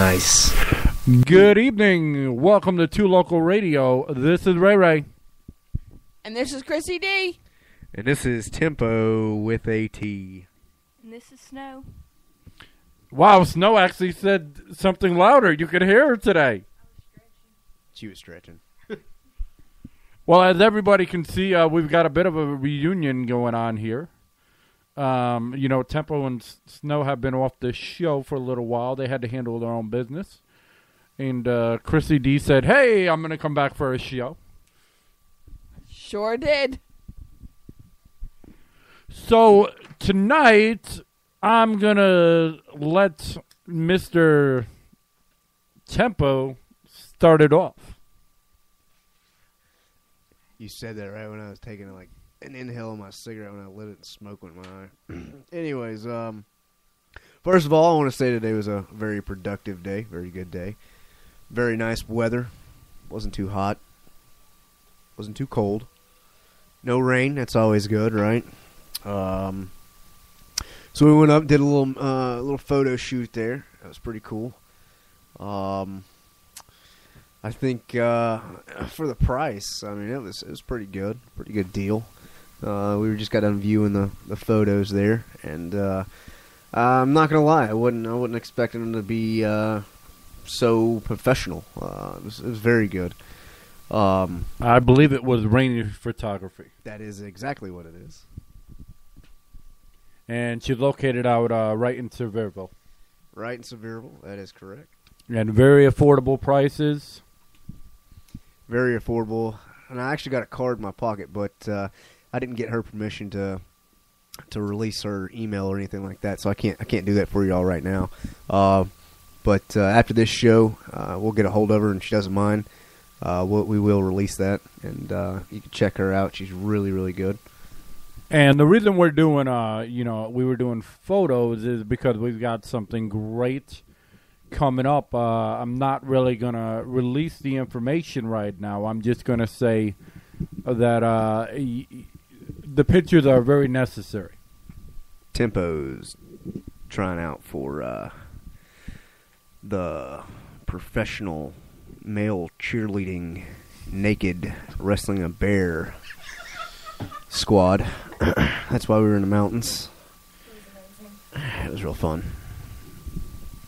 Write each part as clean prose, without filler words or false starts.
Nice. Good evening. Welcome to 2 Loco Radio. This is Ray Ray. And this is Krissy D. And this is Tempo with a T. And this is Snow. Wow, Snow actually said something louder. You could hear her today. She was stretching. Well, as everybody can see, we've got a bit of a reunion going on here. You know, Tempo and Snow have been off the show for a little while. They had to handle their own business. And Krissy D said, hey, I'm going to come back for a show. Sure did. So tonight, I'm going to let Mr. Tempo start it off. You said that right when I was taking it like an inhale of my cigarette when I lit it and smoke went in my eye. Anyways, first of all, I want to say today was a very productive day, very good day. Very nice weather. Wasn't too hot. Wasn't too cold. No rain. That's always good, right? So we went up, did a little photo shoot there. That was pretty cool. I think for the price, I mean, it was pretty good deal. We just got done viewing the photos there, and I'm not gonna lie, I wasn't expecting them to be so professional. It was very good. I believe it was Rainier Photography. That is exactly what it is. And she's located out right in Sevierville. Right in Sevierville, that is correct. And very affordable prices. Very affordable. And I actually got a card in my pocket, but I didn't get her permission to release her email or anything like that, so I can't do that for y'all right now. But after this show, we'll get a hold of her, and she doesn't mind. We will release that, and you can check her out. She's really, really good. And the reason we're doing, we were doing photos is because we've got something great coming up. I'm not really going to release the information right now. I'm just going to say that the pictures are very necessary. Tempo's trying out for the professional male cheerleading naked wrestling a bear squad. That's why we were in the mountains. It was real fun.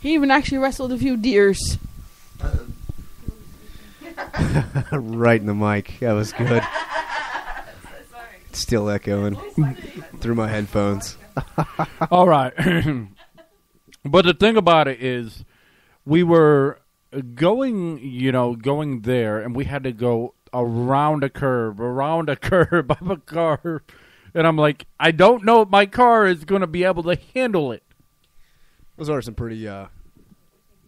He even actually wrestled a few deers. Right in the mic. That was good. Still echoing through my headphones. All right. But the thing about it is, we were going there, and we had to go around a curve of a car, and I'm like, I don't know if my car is going to be able to handle it. Those are some pretty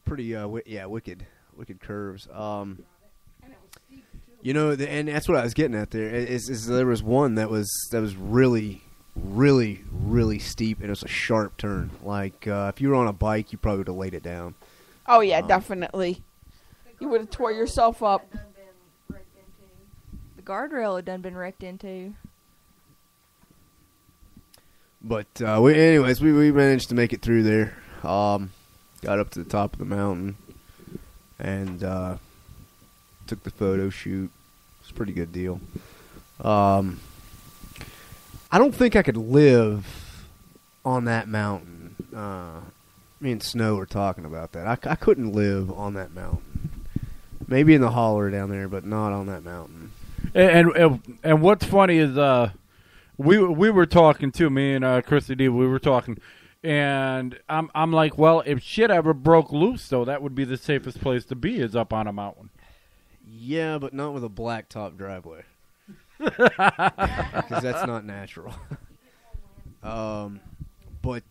wicked curves. And that's what I was getting at there. Is there was one that was really, really, really steep, and it was a sharp turn. Like if you were on a bike, you probably would have laid it down. Oh yeah, definitely. You would have tore yourself up. Guardrail had done been wrecked into. But we managed to make it through there. Got up to the top of the mountain and took the photo shoot. It's a pretty good deal. I don't think I could live on that mountain. Me and Snow were talking about that. I couldn't live on that mountain. Maybe in the holler down there, but not on that mountain. And what's funny is we were talking too, me and Krissy D, we were talking, and I'm like, well, if shit ever broke loose, though, that would be the safest place to be, is up on a mountain. Yeah, but not with a blacktop driveway, because that's not natural. But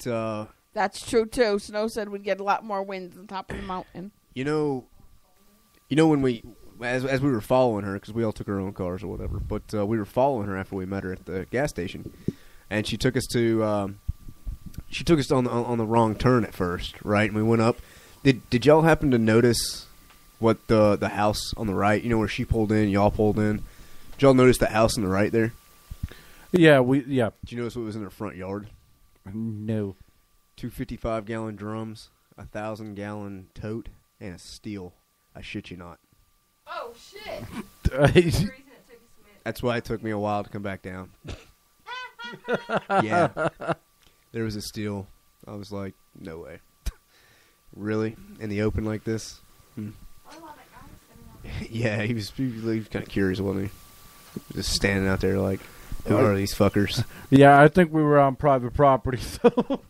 that's true too. Snow said we'd get a lot more winds on top of the mountain. You know when we. As we were following her, because we all took our own cars or whatever, but we were following her after we met her at the gas station, and she took us to on the wrong turn at first, right? And we went up. Did y'all happen to notice what the house on the right? You know where she pulled in, y'all pulled in. Did y'all notice the house on the right there? Yeah. Did you notice what was in their front yard? No. 255-gallon drums, 1,000-gallon tote. and a steel. I shit you not. Oh, shit. That's why it took me a while to come back down. Yeah. There was a steel. I was like, no way. Really? In the open like this? Hmm. Yeah, he was kind of curious, wasn't he? Just standing out there like, who are these fuckers? Yeah, I think we were on private property, so.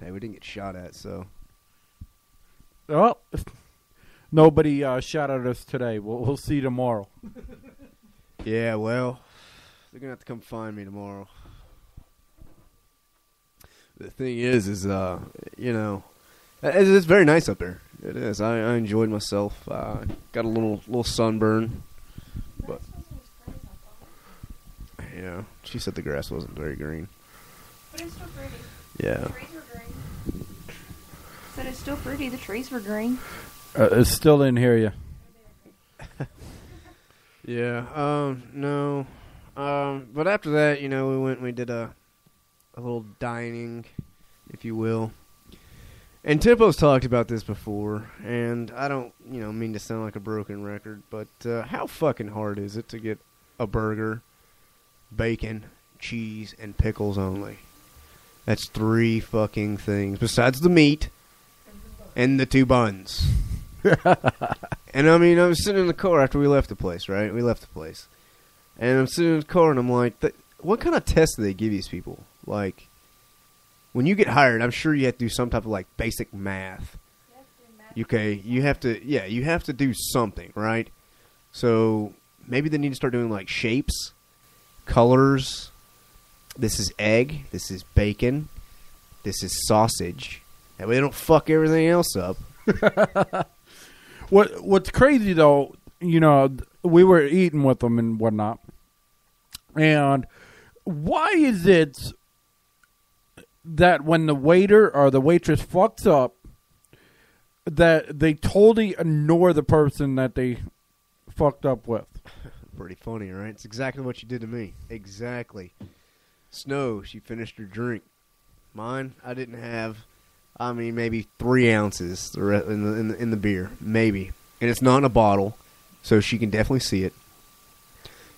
Hey, we didn't get shot at, so. Well, nobody shot at us today. We'll see tomorrow. Yeah, well, they're going to have to come find me tomorrow. The thing is, you know, it's very nice up there. It is. I enjoyed myself. Got a little sunburn. But, yeah, she said the grass wasn't very green. But it's still pretty. Yeah. The trees were green. Said it's still pretty. The trees were green. It's still in here, yeah. Yeah. No. But after that, you know, we went and we did a little dining, if you will. And Tempo's talked about this before, and I don't, you know, mean to sound like a broken record, but how fucking hard is it to get a burger, bacon, cheese, and pickles only? That's three fucking things, besides the meat and the two buns. And, I mean, I was sitting in the car after we left the place, right? We left the place. And I'm sitting in the car, and I'm like, what kind of test do they give these people? Like, when you get hired, I'm sure you have to do some type of, like, basic math. Okay, you have to do something, right? So maybe they need to start doing, like, shapes, colors. This is egg. This is bacon. This is sausage. That way they don't fuck everything else up. What's crazy, though, you know, we were eating with them and whatnot. And why is it that when the waiter or the waitress fucks up, that they totally ignore the person that they fucked up with? Pretty funny, right? It's exactly what you did to me. Exactly. Snow, she finished her drink. Mine, I didn't have, I mean, maybe 3 ounces in the beer. Maybe. And it's not in a bottle, so she can definitely see it.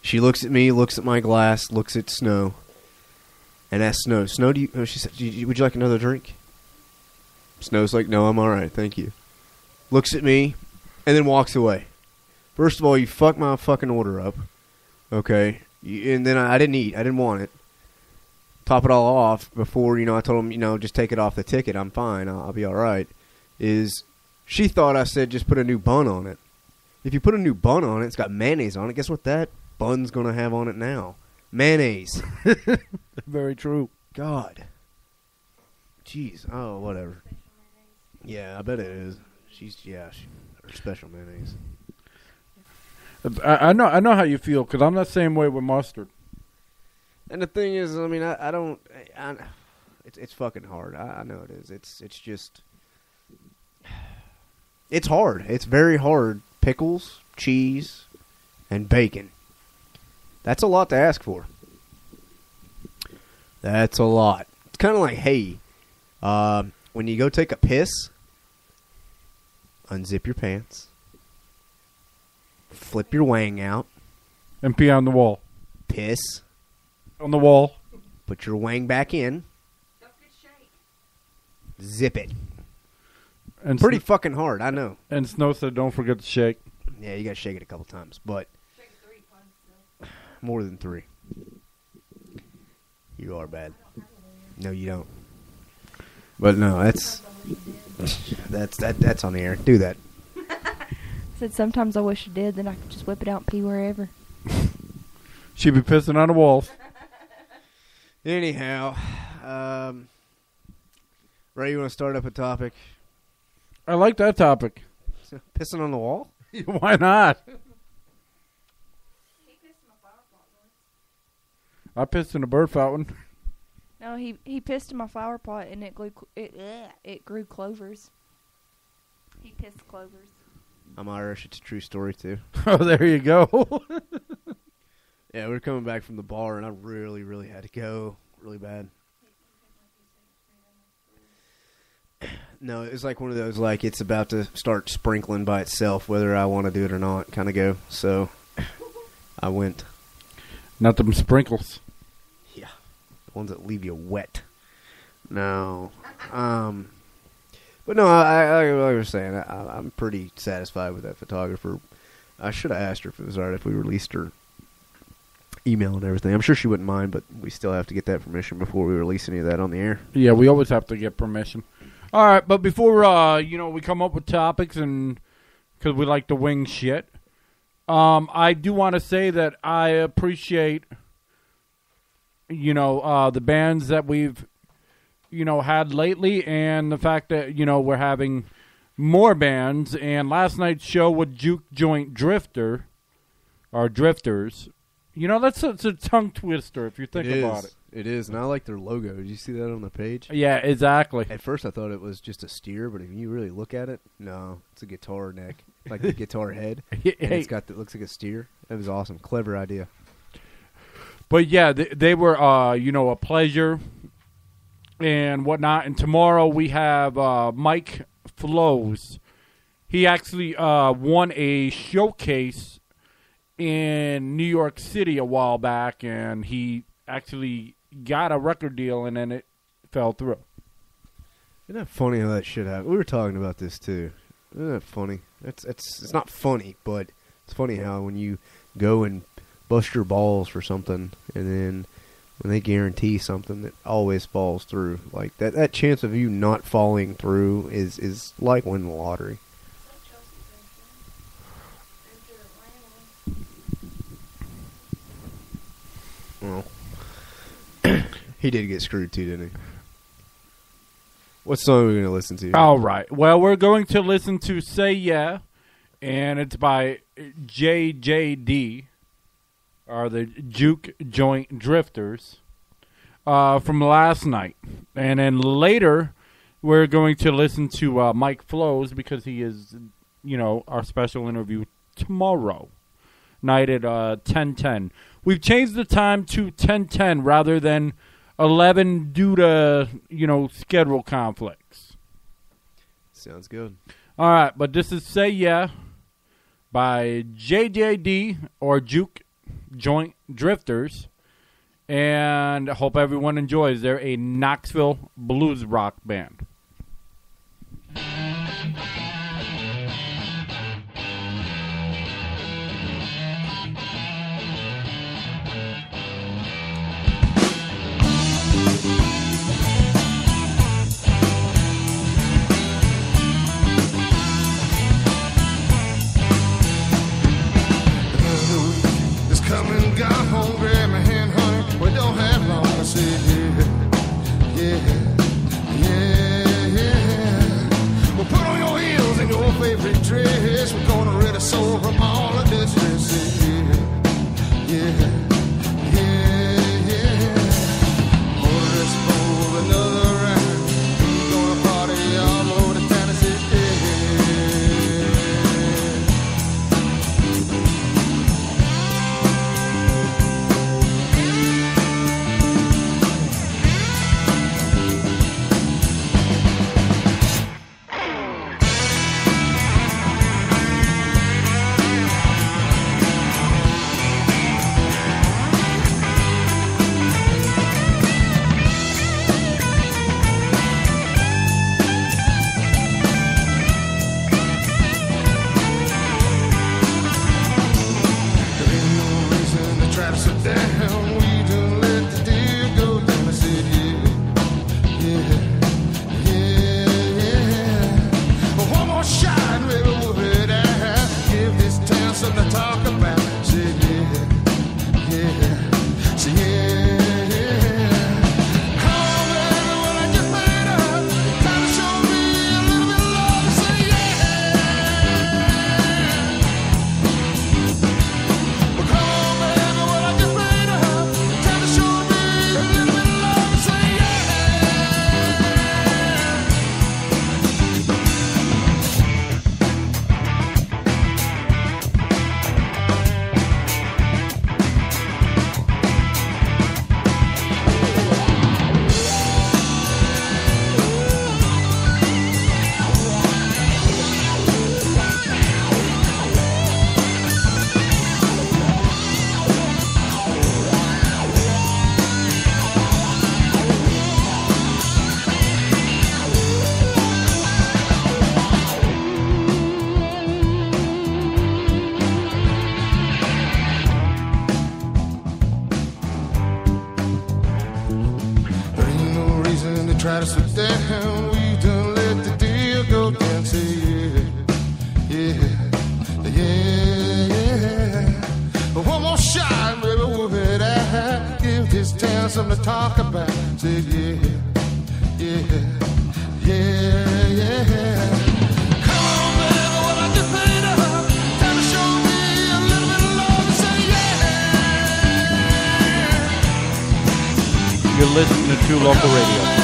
She looks at me, looks at my glass, looks at Snow. And asked Snow, she said, would you like another drink? Snow's like, no, I'm all right, thank you. Looks at me, and then walks away. First of all, you fucked my fucking order up, okay? And then I didn't eat. I didn't want it. Top it all off before, you know, I told him, you know, just take it off the ticket. I'm fine. I'll be all right. She thought I said just put a new bun on it. If you put a new bun on it, it's got mayonnaise on it. Guess what that bun's going to have on it now? Mayonnaise. Very true. God. Jeez. Oh, whatever. Yeah, I bet it is. Her special mayonnaise. I know how you feel, because I'm the same way with mustard. And the thing is, I mean, it's fucking hard. I know it is. It's just, it's hard. It's very hard. Pickles, cheese, and bacon. That's a lot to ask for. That's a lot. It's kind of like, hey, when you go take a piss, unzip your pants, flip your wang out, and pee on the wall. Piss on the wall. Put your wang back in. Zip it. And pretty fucking hard, I know. And Snow said, "Don't forget to shake." Yeah, you got to shake it a couple times, but. More than 3. You are bad. No, you don't. But no, that's on the air. Do that. Said sometimes I wish I did. Then I could just whip it out and pee wherever. She'd be pissing on the walls. Anyhow, Ray, you want to start up a topic? I like that topic. Pissing on the wall? Why not? I pissed in a bird fountain. No, he pissed in my flower pot, and it grew clovers. He pissed clovers. I'm Irish. It's a true story, too. Oh, there you go. Yeah, we were coming back from the bar, and I really, really had to go really bad. No, it was like one of those, like, it's about to start sprinkling by itself, whether I want to do it or not, kind of go. So I went. Not them sprinkles. Yeah. The ones that leave you wet. No. But no, I was saying, I'm pretty satisfied with that photographer. I should have asked her if it was all right if we released her email and everything. I'm sure she wouldn't mind, but we still have to get that permission before we release any of that on the air. Yeah, we always have to get permission. All right, but before, we come up with topics and because we like to wing shit, I do want to say that I appreciate, the bands that we've, had lately and the fact that, we're having more bands. And last night's show with Juke Joint Drifters, that's a tongue twister if you think about it. It is, and I like their logo. Did you see that on the page? Yeah, exactly. At first I thought it was just a steer, but if you really look at it, no, it's a guitar neck, like the guitar head, and it looks like a steer. That was awesome. Clever idea. But, yeah, they were, a pleasure and whatnot. And tomorrow we have Mike Flowz. He actually won a showcase in New York City a while back, and he actually got a record deal, and then it fell through. Isn't that funny how that shit happened? We were talking about this too. Isn't that funny? It's not funny, but it's funny how when you go and bust your balls for something, and then when they guarantee something, it always falls through. Like that chance of you not falling through is like winning the lottery. Well, he did get screwed too, didn't he? What song are we going to listen to? All right. Well, we're going to listen to Say Yeah, and it's by JJD, or the Juke Joint Drifters, from last night. And then later, we're going to listen to Mike Flowz because he is, our special interview tomorrow night at 10:10. We've changed the time to 10:10 rather than 11 due to, schedule conflicts. Sounds good. All right, but this is Say Yeah by JJD or Juke Joint Drifters. And I hope everyone enjoys. They're a Knoxville blues rock band. Got home, grab my hand, honey. We don't have long to sit here. Yeah. Well, put on your heels and your favorite dress. We're gonna rid us soul from all of this. Yeah. Order us for another round. We're gonna party all over the town. had something to talk about. Said, yeah, yeah, yeah, yeah. Come on, baby, what I just made up. Time to show me a little bit of love and say, yeah. You're listening to 2 Loco Radio.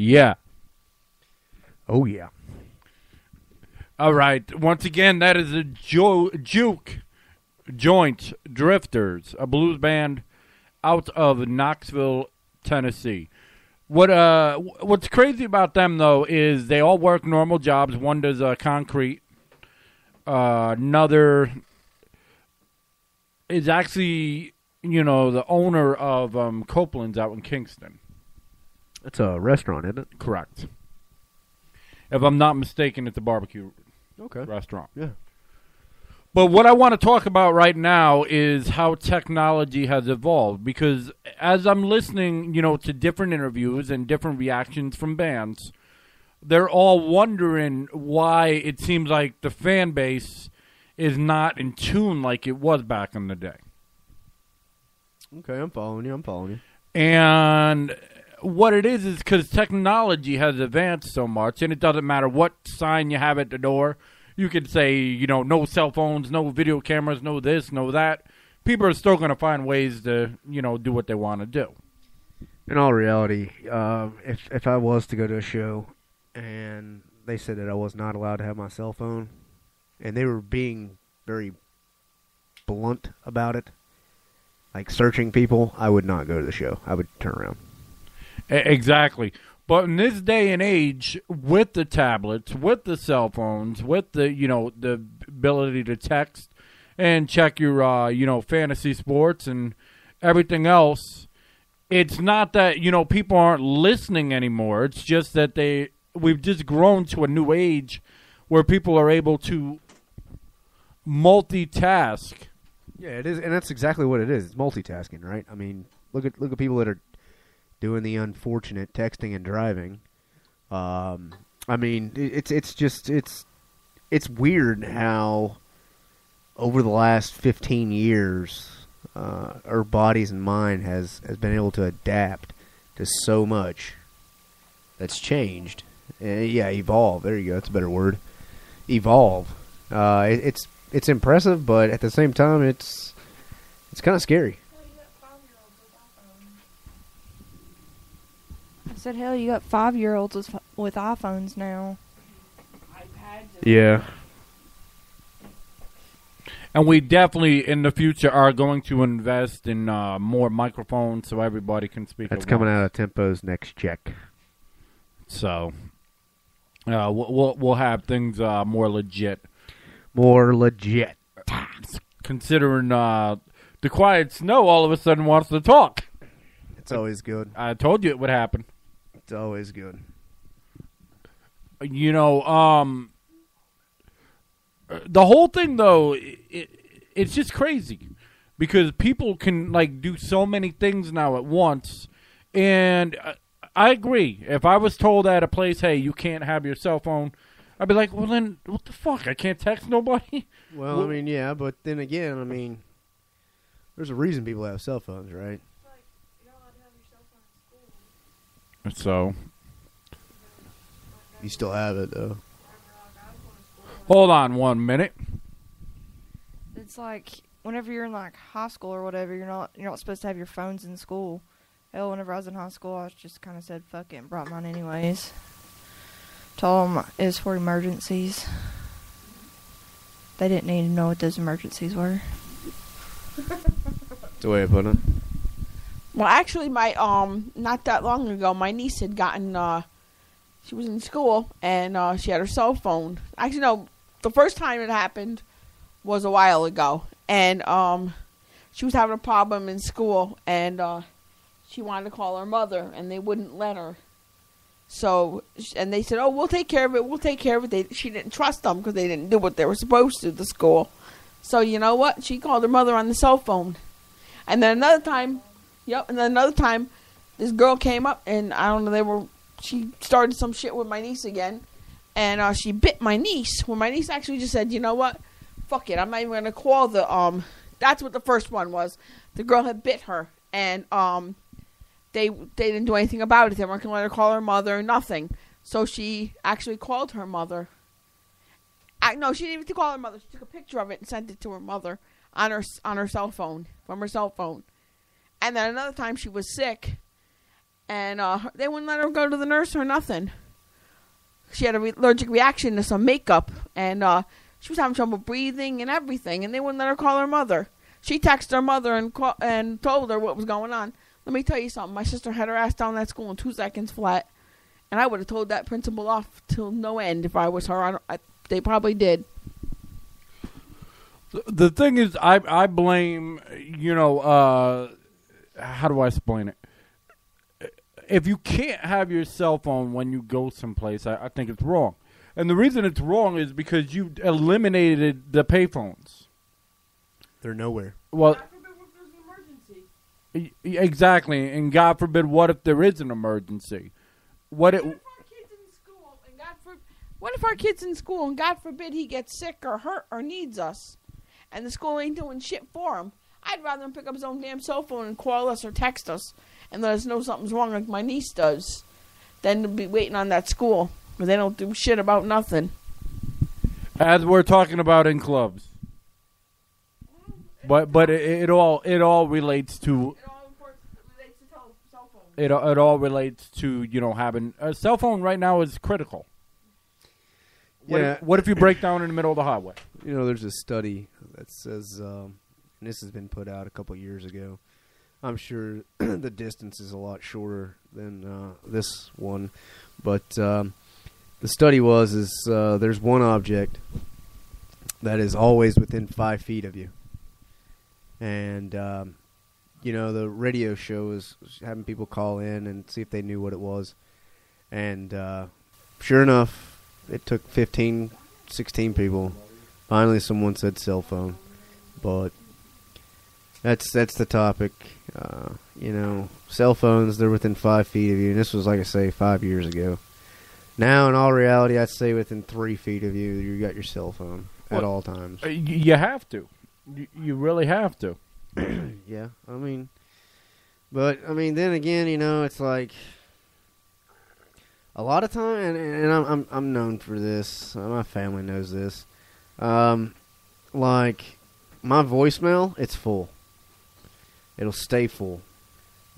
Yeah. Oh, yeah. All right. Once again, that is the Juke Joint Drifters, a blues band out of Knoxville, Tennessee. What's crazy about them, though, is they all work normal jobs. One does concrete. Another is actually, you know, the owner of Copeland's out in Kingston. It's a restaurant, isn't it? Correct. If I'm not mistaken, it's a barbecue restaurant. Yeah. But what I want to talk about right now is how technology has evolved. Because as I'm listening, you know, to different interviews and different reactions from bands, they're all wondering why it seems like the fan base is not in tune like it was back in the day. Okay, I'm following you. And what it is because technology has advanced so much, and it doesn't matter what sign you have at the door. You could say, you know, no cell phones, no video cameras, no this, no that. People are still going to find ways to, you know, do what they want to do. In all reality, if I was to go to a show and they said that I was not allowed to have my cell phone, and they were being very blunt about it, like searching people, I would not go to the show. I would turn around. Exactly. But in this day and age, with the tablets, with the cell phones, with the, you know, the ability to text and check your, you know, fantasy sports and everything else, it's not that, you know, people aren't listening anymore. It's just that we've just grown to a new age where people are able to multitask. Yeah, it is. And that's exactly what it is. It's multitasking, right? I mean, look at people that are doing the unfortunate texting and driving. I mean, it's just weird how over the last 15 years, our bodies and mind has been able to adapt to so much that's changed. Yeah, evolve. There you go. That's a better word. Evolve. It's impressive, but at the same time, it's kind of scary. I said, hell, you got 5-year-olds with iPhones now. Yeah. And we definitely, in the future, are going to invest in more microphones so everybody can speak. That's coming out of Tempo's next check. So, we'll have things more legit. More legit. Considering the quiet Snow all of a sudden wants to talk. It's always good. I told you it would happen. It's always good. You know, the whole thing, though, it's just crazy because people can, like, do so many things now at once. And I agree. If I was told at a place, hey, you can't have your cell phone, I'd be like, well, then what the fuck? I can't text nobody? Well, I mean, yeah, but then again, I mean, there's a reason people have cell phones, right? So, you still have it, though. Hold on 1 minute. It's like whenever you're in like high school or whatever, you're not supposed to have your phones in school. Hell, whenever I was in high school, I just kind of said fuck it and brought mine anyways. Told them it was for emergencies. They didn't need to know what those emergencies were. That's the way I put it. Well, actually, my not that long ago, my niece had gotten she was in school and she had her cell phone. Actually, no, the first time it happened was a while ago, and she was having a problem in school, and she wanted to call her mother, and they wouldn't let her. So, and they said, oh, we'll take care of it, we'll take care of it. She didn't trust them because they didn't do what they were supposed to, the school. So, you know what? She called her mother on the cell phone. And then another time, this girl came up, and I don't know, she started some shit with my niece again. And she bit my niece. Well, my niece actually just said, you know what? Fuck it, I'm not even going to call the, that's what the first one was. The girl had bit her, and, They didn't do anything about it. They weren't going to let her call her mother or nothing. So she actually called her mother. No, she didn't even call her mother. She took a picture of it and sent it to her mother on her cell phone, from her cell phone. And then another time she was sick, and they wouldn't let her go to the nurse or nothing. She had an allergic reaction to some makeup, and she was having trouble breathing and everything, and they wouldn't let her call her mother. She texted her mother and told her what was going on. Let me tell you something. My sister had her ass down that school in 2 seconds flat, and I would have told that principal off till no end if I was her. They probably did. The thing is, I blame, how do I explain it? If you can't have your cell phone when you go someplace, I think it's wrong. And the reason it's wrong is because you eliminated the payphones. They're nowhere. Well. Exactly, and God forbid, what if there is an emergency? What if our kid's in school, and God forbid he gets sick or hurt or needs us, and the school ain't doing shit for him? I'd rather him pick up his own damn cell phone and call us or text us and let us know something's wrong like my niece does than to be waiting on that school where they don't do shit about nothing. As we're talking about in clubs. But it all relates to cell phone. It all relates to having a cell phone right now is critical. What if you break down in the middle of the highway? There's a study that says, and this has been put out a couple of years ago. I'm sure the distance is a lot shorter than this one, but the study is there's one object that is always within 5 feet of you. And, the radio show was having people call in and see if they knew what it was. And sure enough, it took 15, 16 people. Finally, someone said cell phone. But that's the topic. Cell phones, they're within 5 feet of you. And this was, like I say, 5 years ago. Now, in all reality, I'd say within 3 feet of you, you got your cell phone at all times. You have to. You really have to. Yeah, I mean, then again, it's like a lot of time, and I'm known for this. My family knows this. Like my voicemail, it's full. It'll stay full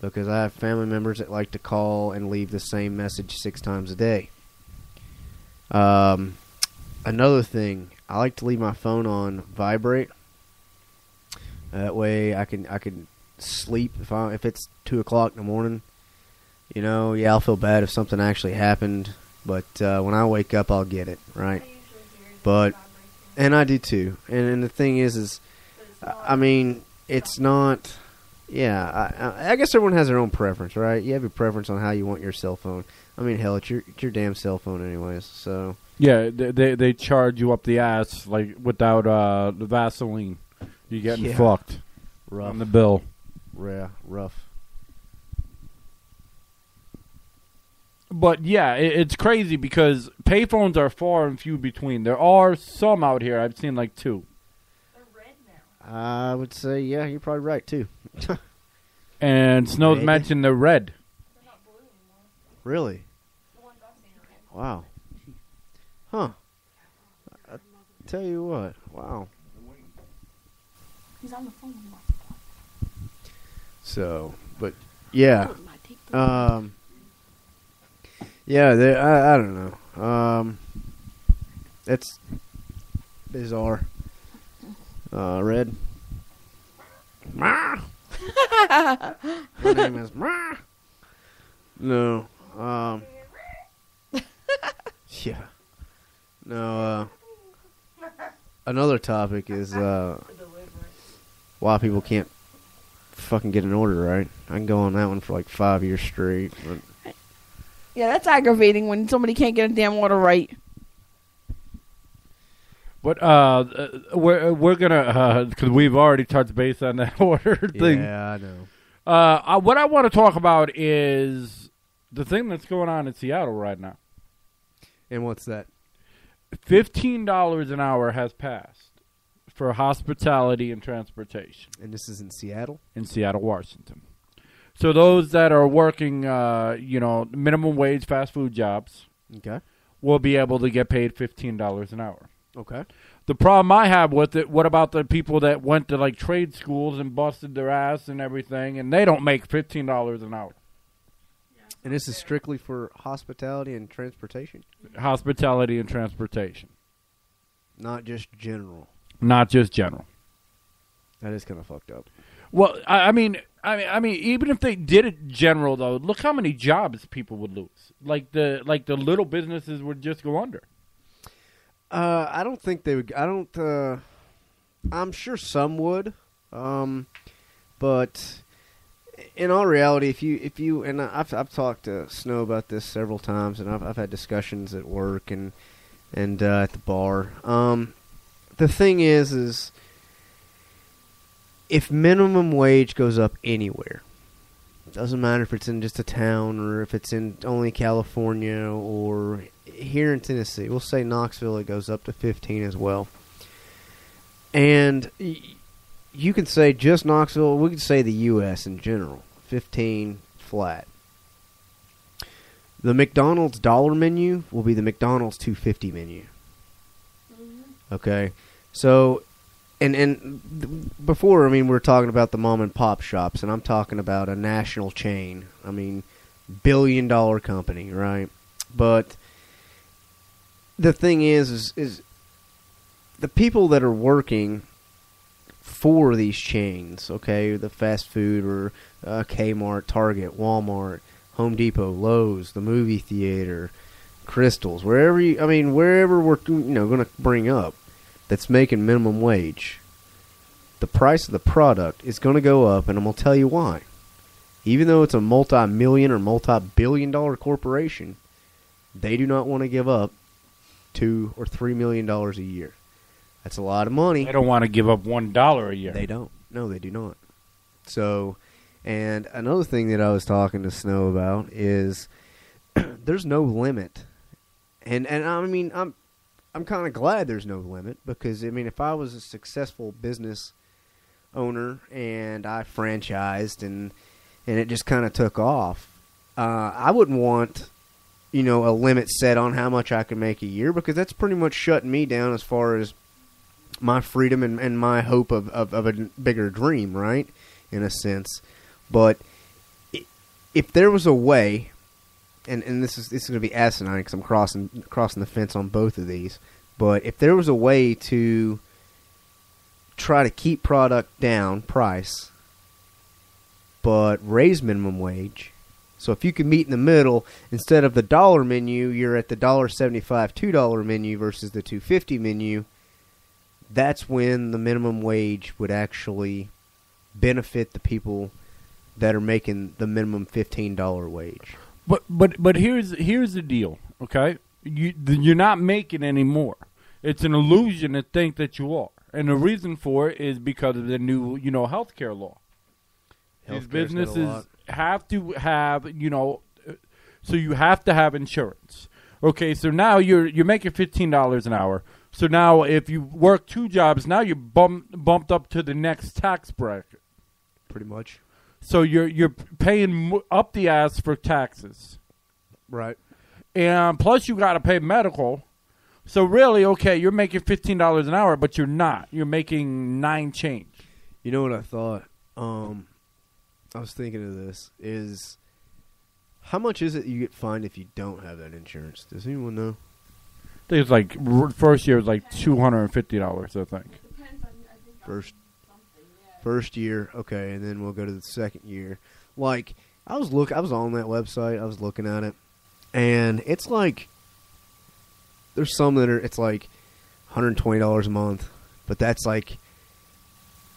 because I have family members that like to call and leave the same message 6 times a day. Another thing, I like to leave my phone on vibrate. That way I can sleep if it's 2 o'clock in the morning. I'll feel bad if something actually happened, but when I wake up, I'll get it right. But and I do too. And the thing is I mean, it's not. Yeah, I guess everyone has their own preference, right? You have your preference on how you want your cell phone. I mean, hell, it's your damn cell phone, anyways. So yeah, they charge you up the ass like without the Vaseline. You're getting fucked. Rough. On the bill. Yeah, rough. But, yeah, it's crazy because payphones are far and few between. There are some out here. I've seen like 2. They're red now. I would say, yeah, you're probably right, too. And Snow's red. Mentioned they're red. They're not blue anymore. Really? The ones I've seen are red. Wow. Huh. I tell you what. Wow. He's on the phone. So, but yeah, I don't know. That's bizarre. Red. My name is Ma. No. Yeah. No. Another topic is why people can't fucking get an order right. I can go on that one for like 5 years straight. But Yeah, that's aggravating when somebody can't get a damn order right. But we're going to, because we've already touched base on that order thing. Yeah, I know. What I want to talk about is the thing that's going on in Seattle right now. And what's that? $15 an hour has passed for hospitality and transportation. And this is in Seattle? In Seattle, Washington. So those that are working, minimum wage fast food jobs, okay, will be able to get paid $15 an hour. Okay. The problem I have with it, what about the people that went to, like, trade schools and busted their ass and everything, and they don't make $15 an hour? And this is strictly for hospitality and transportation? Hospitality and transportation. Not just general. Not just general. That is kind of fucked up. Well, I mean, even if they did it general, though, look how many jobs people would lose. Like the little businesses would just go under. I don't think they would. I'm sure some would. But in all reality, if you and I've talked to Snow about this several times, and I've had discussions at work and at the bar. The thing is if minimum wage goes up anywhere, it doesn't matter if it's in just a town or if it's in only California or here in Tennessee, we'll say Knoxville, it goes up to 15 as well. And you can say just Knoxville, we can say the U.S. in general, 15 flat. The McDonald's dollar menu will be the McDonald's $2.50 menu. Okay, so, and before, I mean, we were talking about the mom and pop shops, and I'm talking about a national chain. I mean, billion-dollar company, right? But the thing is the people that are working for these chains, okay, the fast food or Kmart, Target, Walmart, Home Depot, Lowe's, the movie theater, Crystals, wherever we're going to bring up that's making minimum wage, the price of the product is going to go up, and I'm going to tell you why. Even though it's a multi-million or multi-billion-dollar corporation, they do not want to give up $2 or $3 million a year. That's a lot of money. They don't want to give up $1 a year. They don't. No, they do not. So, and another thing that I was talking to Snow about is there's no limit, and I mean I'm kind of glad there's no limit, because I mean if I was a successful business owner and I franchised and it just kind of took off, I wouldn't want a limit set on how much I could make a year, because that's pretty much shutting me down as far as my freedom and my hope of a bigger dream, right, in a sense. But if there was a way, and this is going to be asinine because I'm crossing the fence on both of these, but if there was a way to try to keep product down, price, but raise minimum wage. So if you can meet in the middle, instead of the dollar menu, you're at the $1.75, $2 menu versus the $2.50 menu, that's when the minimum wage would actually benefit the people that are making the minimum $15 wage. But here's the deal, okay? You're not making any more. It's an illusion to think that you are. And the reason for it is because of the new, healthcare law. These businesses have to have, so you have to have insurance. Okay, so now you're making $15 an hour. So now if you work two jobs, now you're bumped up to the next tax bracket. Pretty much. So you're paying up the ass for taxes. Right. And plus you got to pay medical. So really, okay, you're making $15 an hour, but you're not. You're making nine change. You know what I thought? I was thinking of this, is how much is it you get fined if you don't have that insurance? Does anyone know? I think it's like, first year was like $250, I think. Depends on, I think first year, okay, and then we'll go to the second year. Like, I was on that website, I was looking at it, and it's like, there's some that are, it's like $120 a month, but that's like,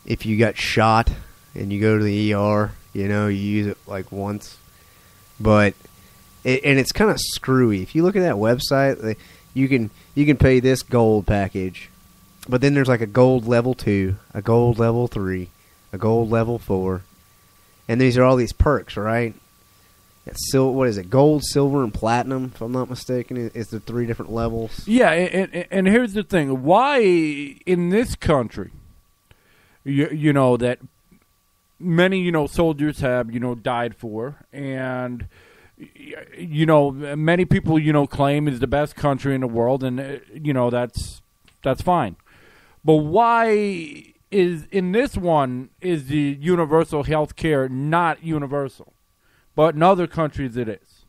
if you got shot and you go to the ER, you use it like once. But and it's kind of screwy. If you look at that website, you can pay this gold package, but then there's like a gold level 2, a gold level 3, a gold level 4, and these are all these perks, right? So what is it? Gold, silver, and platinum, if I'm not mistaken, is the 3 different levels. Yeah, and here's the thing. Why in this country, you know, that many, you know, soldiers have, you know, died for, and, you know, many people, you know, claim is the best country in the world, and, you know, that's fine. But why is, in this one, is the universal health care not universal? But in other countries, it is.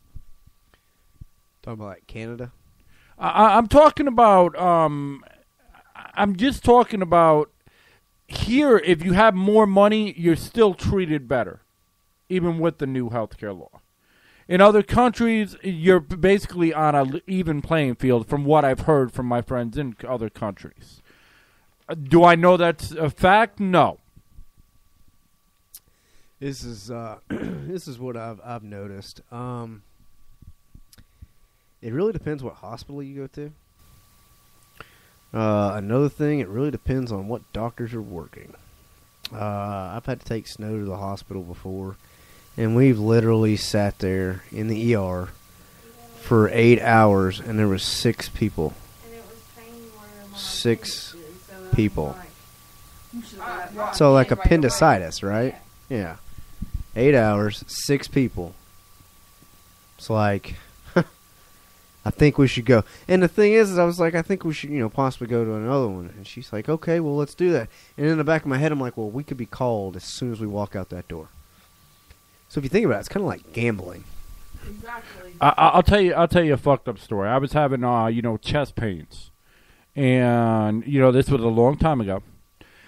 Talking about like Canada? I'm talking about, I'm just talking about here, if you have more money, you're still treated better, even with the new healthcare law. In other countries, you're basically on an even playing field from what I've heard from my friends in other countries. Do I know that's a fact? No. This is what I've noticed. It really depends what hospital you go to. Another thing, it really depends on what doctors are working. I've had to take Snow to the hospital before, and we've literally sat there in the ER for 8 hours, and there was 6 people. And it was pain water. 6 people. So like appendicitis, right? Yeah. 8 hours, 6 people. It's like, I think we should go. And the thing is I was like, I think we should, you know, possibly go to another one. And she's like, okay, well, let's do that. And in the back of my head, I'm like, well, we could be called as soon as we walk out that door. So if you think about it, it's kind of like gambling. Exactly. I'll tell you a fucked up story. I was having, you know, chest pains. And, you know, this was a long time ago.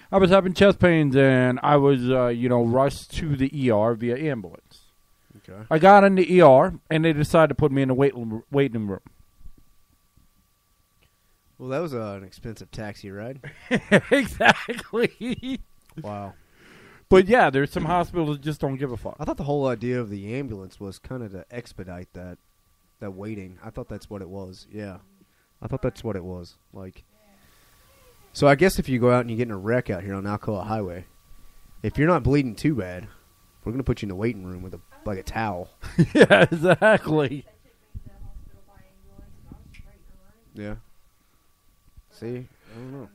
I was having chest pains, and I was, you know, rushed to the ER via ambulance. Okay. I got in the ER, and they decided to put me in the waiting room. Well, that was an expensive taxi ride. Exactly. Wow. But, yeah, there's some hospitals that just don't give a fuck. I thought the whole idea of the ambulance was kind of to expedite that waiting. I thought that's what it was, yeah. I thought that's what it was, like... So I guess if you go out and you get in a wreck out here on Alcoa Highway, if you're not bleeding too bad, we're going to put you in the waiting room with a towel. Yeah, exactly. Yeah. See? I don't know.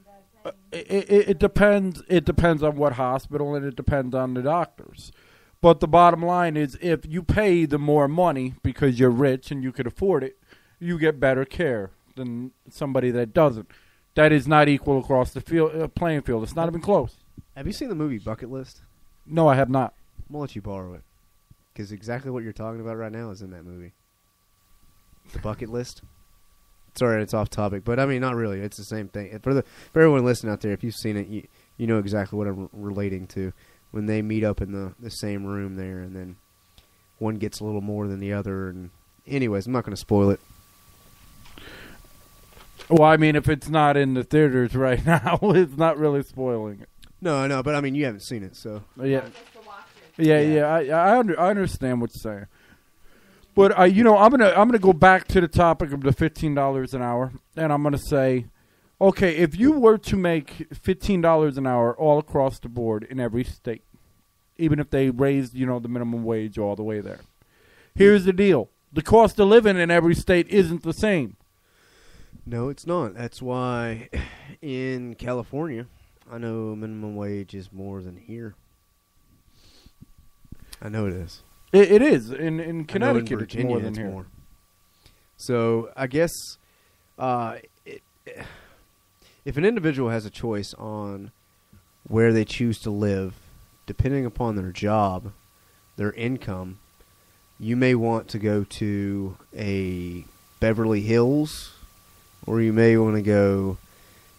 It depends. It depends on what hospital, and it depends on the doctors. But the bottom line is if you pay the more money because you're rich and you could afford it, you get better care than somebody that doesn't. That is not equal across the field, playing field. It's not even close. Have you seen the movie Bucket List? No, I have not. I'm going to let you borrow it. Because exactly what you're talking about right now is in that movie. The Bucket List? Sorry, it's off topic. But, I mean, not really. It's the same thing. For everyone listening out there, if you've seen it, you know exactly what I'm relating to. When they meet up in the same room there, and then one gets a little more than the other. And anyways, I'm not going to spoil it. Well, I mean, if it's not in the theaters right now, it's not really spoiling it. No, but I mean, you haven't seen it, so. Yeah. I understand what you're saying. But, you know, I'm gonna go back to the topic of the $15 an hour, and I'm going to say, okay, if you were to make $15 an hour all across the board in every state, even if they raised, you know, the minimum wage all the way there, here's the deal. The cost of living in every state isn't the same. No, it's not. That's why in California, I know minimum wage is more than here. I know it is. It is. In Connecticut, in Virginia, it's more than here. More. So I guess if an individual has a choice on where they choose to live, depending upon their job, their income, you may want to go to a Beverly Hills, or you may want to go,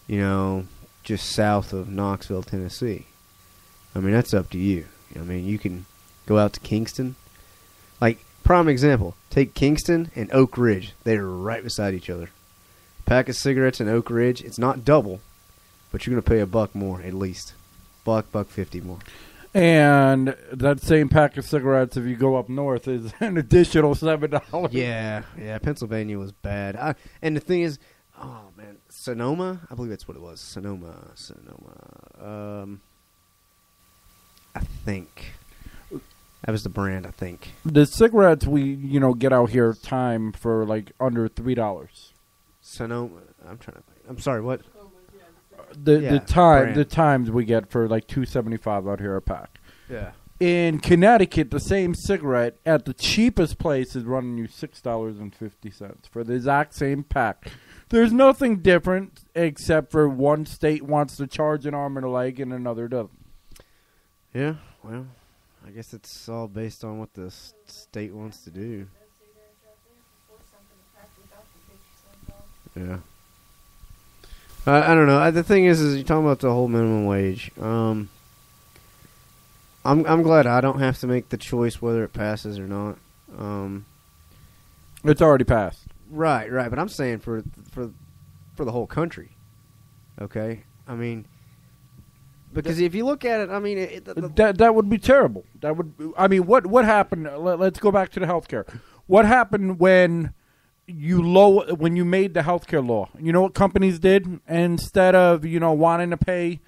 you know, just south of Knoxville, Tennessee. I mean, that's up to you. I mean, you can go out to Kingston. Like, prime example, take Kingston and Oak Ridge. They're right beside each other. Pack of cigarettes in Oak Ridge, it's not double, but you're going to pay $1 more at least. $1.50 more. And that same pack of cigarettes, if you go up north, is an additional $7. Yeah, Pennsylvania was bad. And the thing is, oh man, Sonoma, I believe that's what it was. Sonoma. I think that was the brand. I think the cigarettes we get out here time for like under $3. Sonoma. I'm trying to. I'm sorry. What? The times we get for like $2.75 out here a pack. Yeah. In Connecticut, the same cigarette at the cheapest place is running you $6.50 for the exact same pack. There's nothing different except for one state wants to charge an arm and a leg and another doesn't. Yeah. Well, I guess it's all based on what the state wants to do. Yeah. I don't know. The thing is you're talking about the whole minimum wage. I'm glad I don't have to make the choice whether it passes or not. It's already passed. Right. But I'm saying for the whole country. Okay, I mean, because if you look at it, I mean, that would be terrible. That would. I mean, what happened? Let's go back to the healthcare. What happened when? When you made the healthcare law, you know what companies did? Instead of wanting to pay,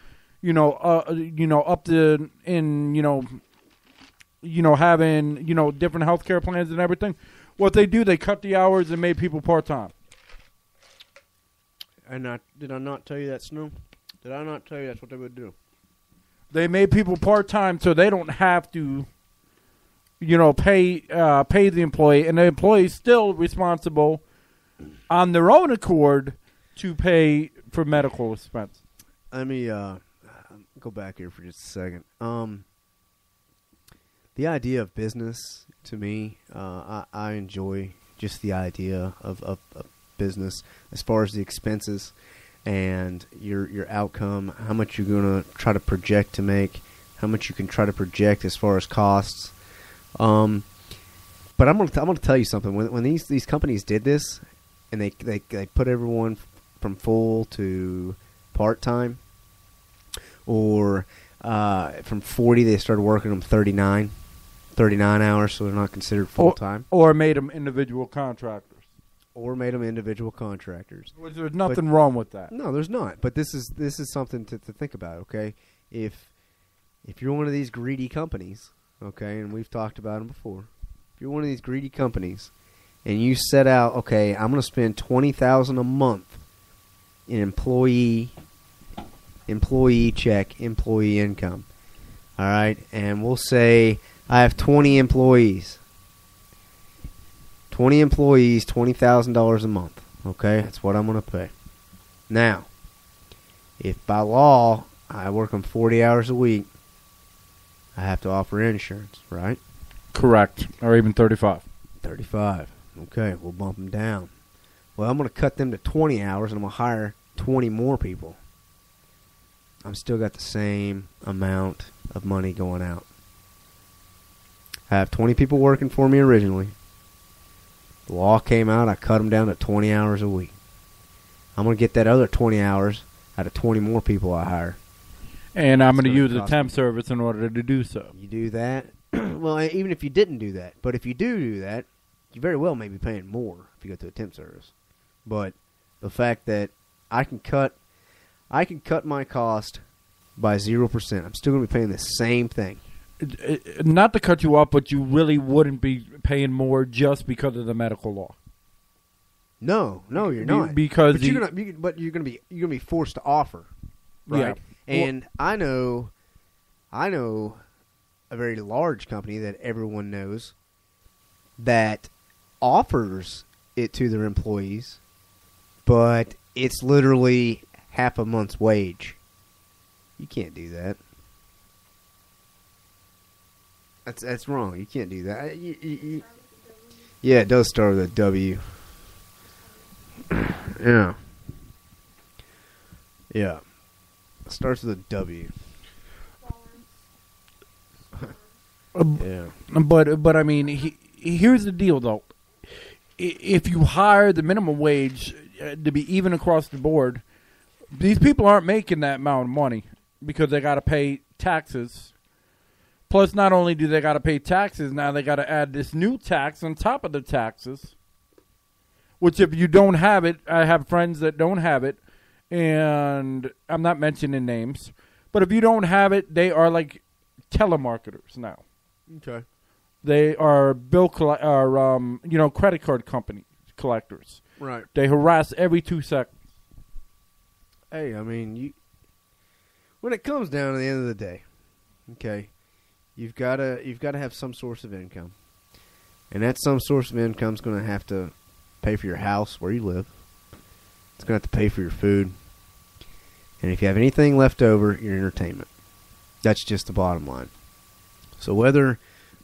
up to having different healthcare plans and everything, what they do, they cut the hours and made people part time. And did I not tell you that, Snow? Did I not tell you that's what they would do? They made people part time so they don't have to. Pay the employee, and the employee is still responsible on their own accord to pay for medical expense. Let me go back here for just a second. The idea of business, to me, I enjoy just the idea of business as far as the expenses and your outcome, how much you're going to try to project to make, how much you can try to project as far as costs. But I'm gonna tell you something. When these companies did this, and they put everyone from full to part time, or from 40 they started working them 39 hours, so they're not considered full time. Or made them individual contractors. Well, there's nothing wrong with that. No, there's not. But this is something to think about. Okay, if you're one of these greedy companies. Okay, and we've talked about them before. If you're one of these greedy companies and you set out, okay, I'm going to spend $20,000 a month in employee check, employee income. All right, and we'll say I have 20 employees. 20 employees, $20,000 a month. Okay, that's what I'm going to pay. Now, if by law I work on 40 hours a week, I have to offer insurance, right? Correct. Or even 35. 35. Okay, we'll bump them down. Well, I'm going to cut them to 20 hours, and I'm going to hire 20 more people. I've still got the same amount of money going out. I have 20 people working for me originally. The law came out. I cut them down to 20 hours a week. I'm going to get that other 20 hours out of 20 more people I hire. And I'm going to use the temp service in order to do so. You do that? Well, even if you didn't do that. But if you do that, you very well may be paying more if you go to a temp service. But the fact that I can cut my cost by 0%. I'm still going to be paying the same thing. Not to cut you off, but you really wouldn't be paying more just because of the medical law. No, you're not. Because you're going to be forced to offer, right? Yeah. And I know a very large company that everyone knows that offers it to their employees, but it's literally half a month's wage. You can't do that. That's wrong. You can't do that. Yeah, it does start with a W. Yeah. Starts with a W. Yeah. But I mean, here's the deal though. If you hire the minimum wage to be even across the board, these people aren't making that amount of money because they got to pay taxes Plus, not only do they got to pay taxes, now they got to add this new tax on top of the taxes, which if you don't have it, I have friends that don't have it, and I'm not mentioning names, but if you don't have it, they are like telemarketers now. Okay. They are credit card company collectors. Right. They harass every 2 seconds. Hey, I mean, when it comes down to the end of the day, okay, you've got to have some source of income, and that some source of income is going to have to pay for your house where you live. It's going to have to pay for your food, and if you have anything left over, your entertainment. That's just the bottom line. So whether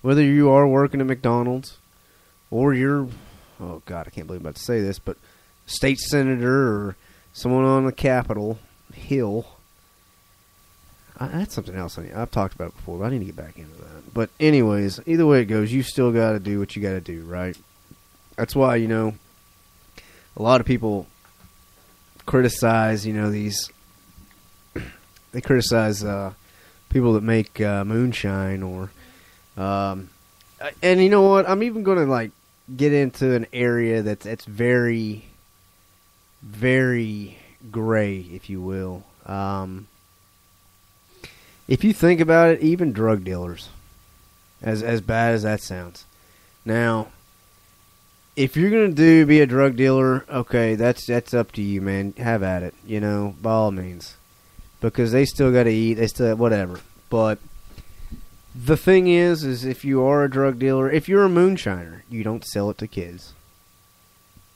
you are working at McDonald's or you're, oh God, I can't believe I'm about to say this, but state senator or someone on the Capitol Hill. That's something else. I've talked about it before, but I need to get back into that. But anyways, either way it goes, you still got to do what you got to do, right? That's why, you know, a lot of people criticize, you know, they criticize people that make moonshine or, and you know what? I'm even going to, get into an area that's very, very gray, if you will. If you think about it, even drug dealers, as bad as that sounds. Now, if you're going to be a drug dealer, okay, that's up to you, man. Have at it, you know, by all means. Because they still got to eat, they still whatever. But the thing is if you are a drug dealer, if you're a moonshiner, you don't sell it to kids.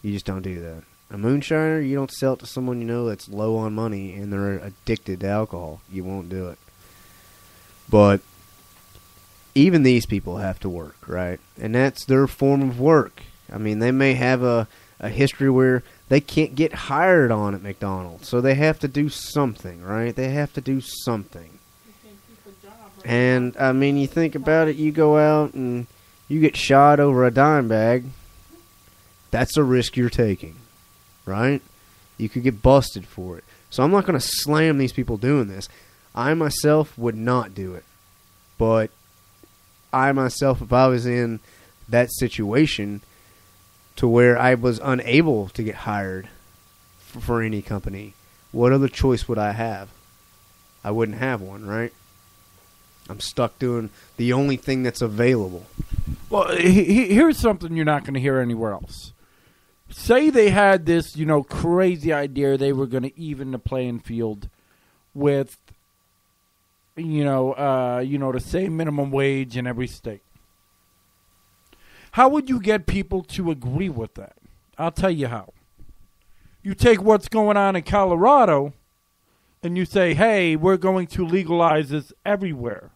You just don't do that. A moonshiner, you don't sell it to someone you know that's low on money and they're addicted to alcohol. You won't do it. But even these people have to work, right? And that's their form of work. I mean, they may have a history where they can't get hired on at McDonald's, so they have to do something, right? They have to do something. You can't keep a job, right? And, I mean, you think about it, you go out and you get shot over a dime bag. That's a risk you're taking, right? You could get busted for it. So I'm not going to slam these people doing this. I myself would not do it, but I myself, if I was in that situation to where I was unable to get hired for any company, what other choice would I have? I wouldn't have one, right? I'm stuck doing the only thing that's available. Well, here's something you're not going to hear anywhere else. Say they had this, you know, crazy idea they were going to even the playing field with, the same minimum wage in every state. How would you get people to agree with that? I'll tell you how. You take what's going on in Colorado and you say, hey, we're going to legalize this everywhere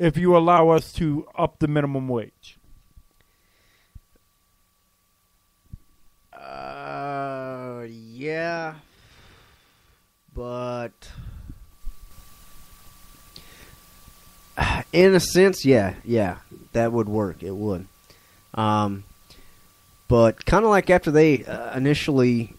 if you allow us to up the minimum wage. Yeah. But in a sense, yeah, that would work. It would. But kind of like after they initially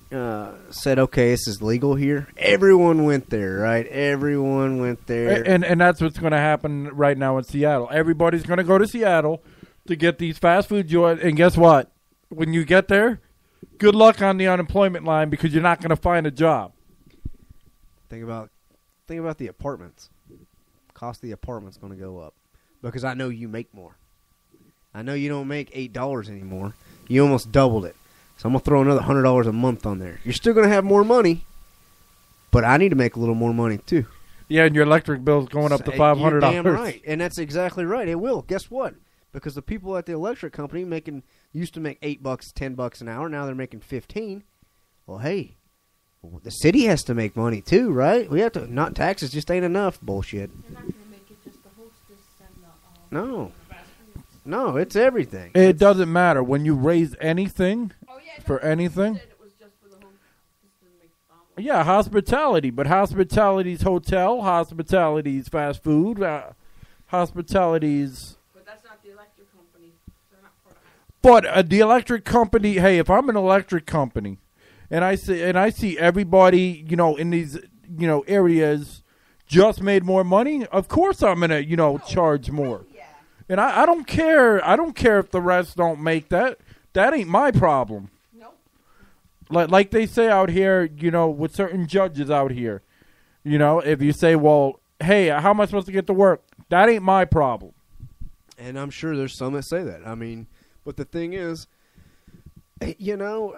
said, okay, this is legal here, everyone went there, right? Everyone went there. And that's what's going to happen right now in Seattle. Everybody's going to go to Seattle to get these fast food joints. And guess what? When you get there, good luck on the unemployment line because you're not going to find a job. Think about the apartments. Cost of the apartment's going to go up because I know you make more. I know you don't make $8 anymore. You almost doubled it. So I'm going to throw another $100 a month on there. You're still going to have more money, but I need to make a little more money too. Yeah, and your electric bill's going up to $500. You're damn right. And that's exactly right. It will. Guess what? Because the people at the electric company used to make $8, $10 an hour. Now they're making 15. Well, hey, the city has to make money too, right? We have to. Not taxes just ain't enough. Bullshit. They're not going to make it just the hostess and the No, it's everything. It doesn't matter when you raise anything for anything. Said it was just for the yeah, hospitality, but hospitality's hotel, hospitality's fast food, hospitality's. But that's not the electric company. They're not part of it. But the electric company. Hey, if I'm an electric company, and I see everybody, you know, in these, you know, areas just made more money, of course I'm going to, you know, charge more. Yeah. And I don't care. I don't care if the rest don't make that. That ain't my problem. Nope. Like they say out here, you know, with certain judges out here, you know, if you say, well, hey, how am I supposed to get to work? That ain't my problem. And I'm sure there's some that say that. I mean, but the thing is, you know,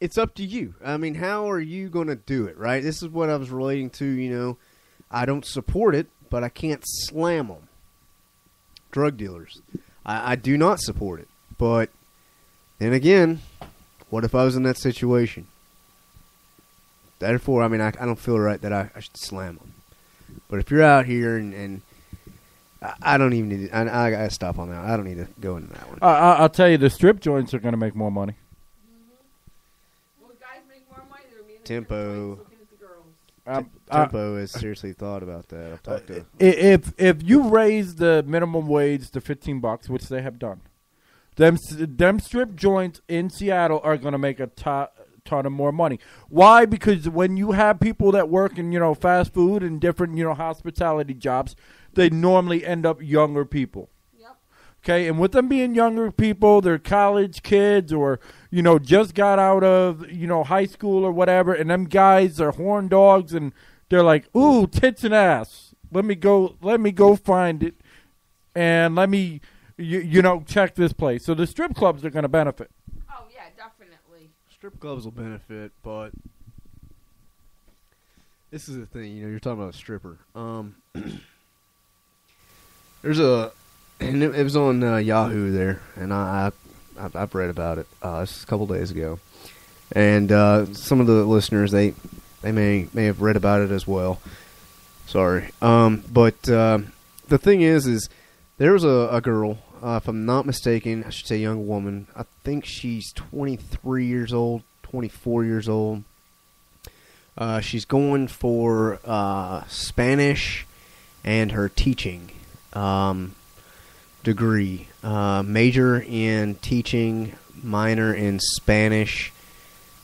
it's up to you. I mean, how are you going to do it, right? This is what I was relating to, you know. I don't support it, but I can't slam them. Drug dealers. I do not support it. But then again, what if I was in that situation? Therefore, I mean, I don't feel right that I should slam them. But if you're out here and I don't even need to, I got to stop on that. I don't need to go into that one. I'll tell you, the strip joints are going to make more money. Mm-hmm. Well, guys make more money. Tempo. Tempo has seriously thought about that. I've talked to if you raise the minimum wage to $15, which they have done, them strip joints in Seattle are going to make a ton of more money. Why? Because when you have people that work in, you know, fast food and different, you know, hospitality jobs, they normally end up younger people. Yep. Okay, and with them being younger people, they're college kids or, you know, just got out of, you know, high school or whatever, and them guys are horn dogs and they're like, ooh, tits and ass. Let me go find it and let me, you know, check this place. So the strip clubs are going to benefit. Oh, yeah, definitely. Strip clubs will benefit, but this is the thing, you know, you're talking about a stripper. There's it was on Yahoo there, and I've read about it just a couple days ago, and some of the listeners they may have read about it as well. Sorry, but the thing is there was a girl, if I'm not mistaken, I should say young woman. I think she's 23 years old, 24 years old. She's going for Spanish and her teaching. Degree, major in teaching, minor in Spanish,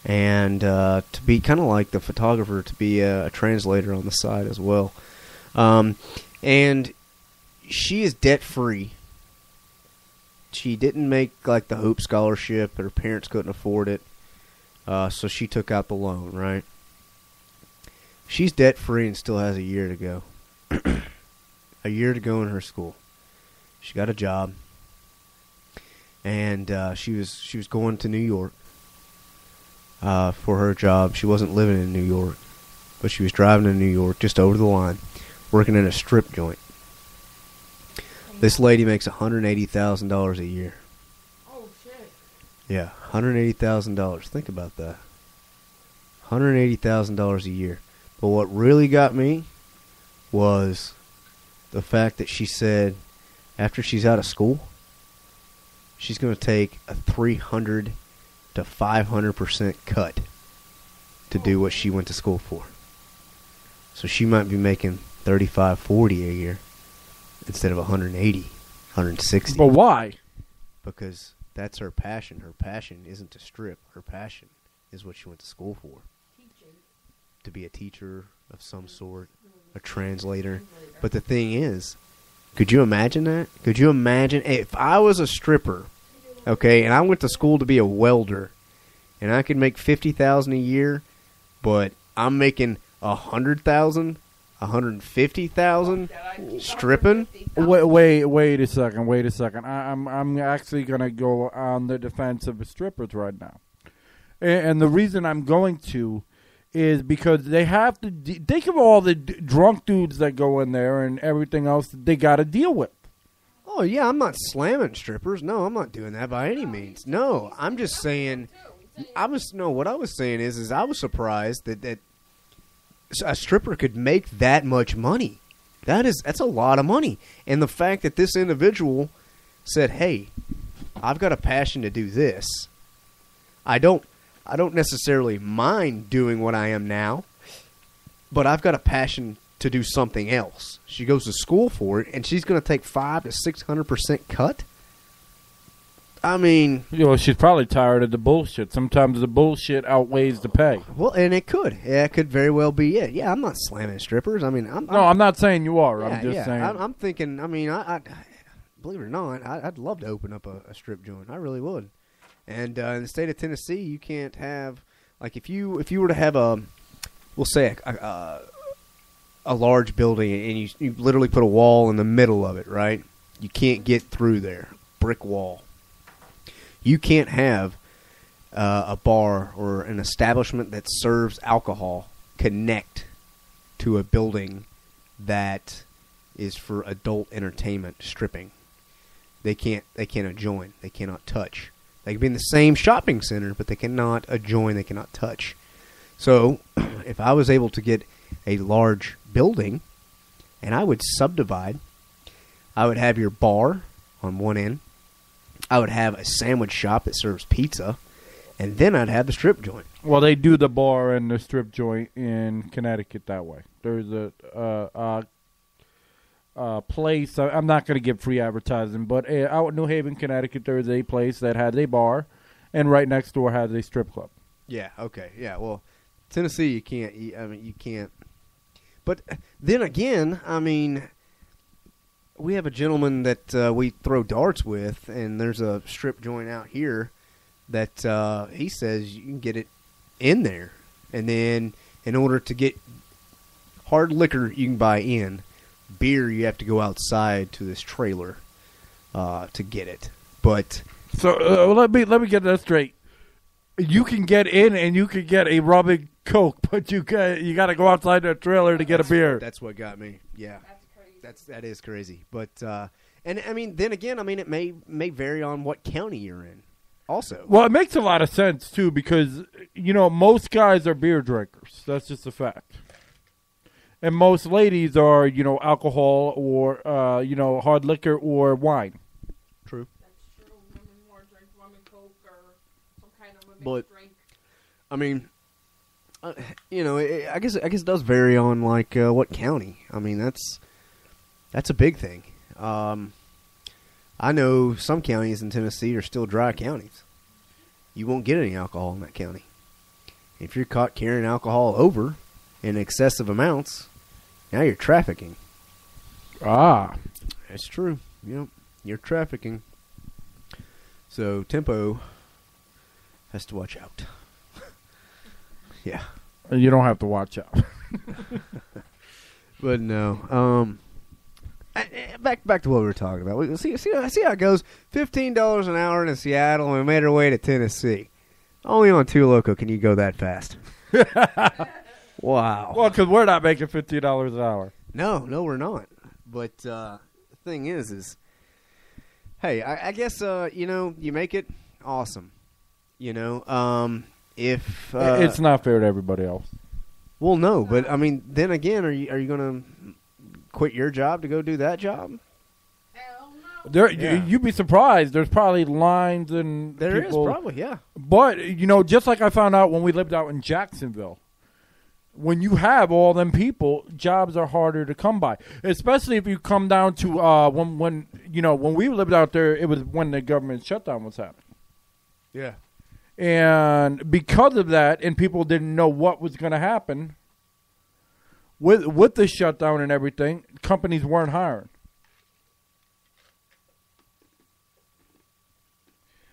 and to be kind of like the photographer, to be a translator on the side as well. And she is debt free. She didn't make like the Hope Scholarship, but her parents couldn't afford it, so she took out the loan. Right? She's debt free and still has a year to go. A year to go in her school. She got a job, and she was going to New York for her job. She wasn't living in New York, but she was driving to New York just over the line, working in a strip joint. This lady makes $180,000 a year. Oh shit! Yeah, $180,000. Think about that. $180,000 a year. But what really got me was the fact that she said after she's out of school, she's going to take a 300 to 500% cut to do what she went to school for. So she might be making $35-40 a year instead of $180-160. But why? Because that's her passion. Her passion isn't to strip. Her passion is what she went to school for. Teaching. To be a teacher of some sort. A translator. But the thing is, could you imagine that? Could you imagine if I was a stripper, okay, and I went to school to be a welder, and I could make $50,000 a year, but I'm making $100,000, $150,000 stripping? Wait a second. I'm actually gonna go on the defense of the strippers right now, and the reason I'm going to is because they have to think of all the drunk dudes that go in there and everything else that they got to deal with. Oh, yeah, I'm not slamming strippers. No, I'm not doing that by any means. No, I'm just saying, what I was saying is I was surprised that a stripper could make that much money. That's a lot of money. And the fact that this individual said, hey, I've got a passion to do this. I don't necessarily mind doing what I am now, but I've got a passion to do something else. She goes to school for it, and she's going to take 500 to 600% cut? I mean, you know, she's probably tired of the bullshit. Sometimes the bullshit outweighs the pay. Well, and it could. Yeah, it could very well be it. Yeah, I'm not slamming strippers. I mean, I'm not saying you are. Yeah, I'm just saying. I'm thinking, I mean, I believe it or not, I'd love to open up a strip joint. I really would. And in the state of Tennessee, you can't have, like, if you were to have a, we'll say a large building, and you literally put a wall in the middle of it, right? You can't get through there. Brick wall. You can't have a bar or an establishment that serves alcohol connect to a building that is for adult entertainment stripping. They can't adjoin. They cannot touch. They can be in the same shopping center, but they cannot adjoin. They cannot touch. So if I was able to get a large building and I would subdivide, I would have your bar on one end. I would have a sandwich shop that serves pizza, and then I'd have the strip joint. Well, they do the bar and the strip joint in Connecticut that way. There's a place, I'm not going to give free advertising, but out in New Haven, Connecticut, there's a place that has a bar, and right next door has a strip club. Yeah, okay, yeah, well, Tennessee, you can't. But then again, I mean, we have a gentleman that we throw darts with, and there's a strip joint out here that he says you can get it in there. And then in order to get hard liquor, you can buy in. Beer, you have to go outside to this trailer to get it. But so let me get that straight. You can get in and you can get a rubbing Coke, but you got to go outside to a trailer to get a beer. That's what got me, yeah. That is crazy, but and I mean, then again, I mean, it may vary on what county you're in, also. Well, it makes a lot of sense too, because you know most guys are beer drinkers. That's just a fact, and most ladies are alcohol or hard liquor or wine. True. That's true. Women more drink rum and coke or some kind of women's drink. I mean, I guess it does vary on like what county. I mean, that's a big thing. I know some counties in Tennessee are still dry counties. You won't get any alcohol in that county. If you're caught carrying alcohol over in excessive amounts, now you're trafficking. Ah. That's true. Yep. You're trafficking. So Tempo has to watch out. Yeah. You don't have to watch out. But no. Back to what we were talking about. See how it goes. $15 an hour in Seattle, and we made our way to Tennessee. Only on 2 Loco can you go that fast. Wow. Well, because we're not making $15 an hour. No, we're not. But the thing is, hey, I guess you make it awesome. If it's not fair to everybody else. Well, no, but I mean, then again, are you gonna quit your job to go do that job? Hell no. You'd be surprised. There's probably lines and people. There is probably, yeah. But, just like I found out when we lived out in Jacksonville, when you have all them people, jobs are harder to come by, especially if you come down to when we lived out there, it was when the government shutdown was happening. Yeah. And because of that, and people didn't know what was going to happen, With the shutdown and everything, companies weren't hiring.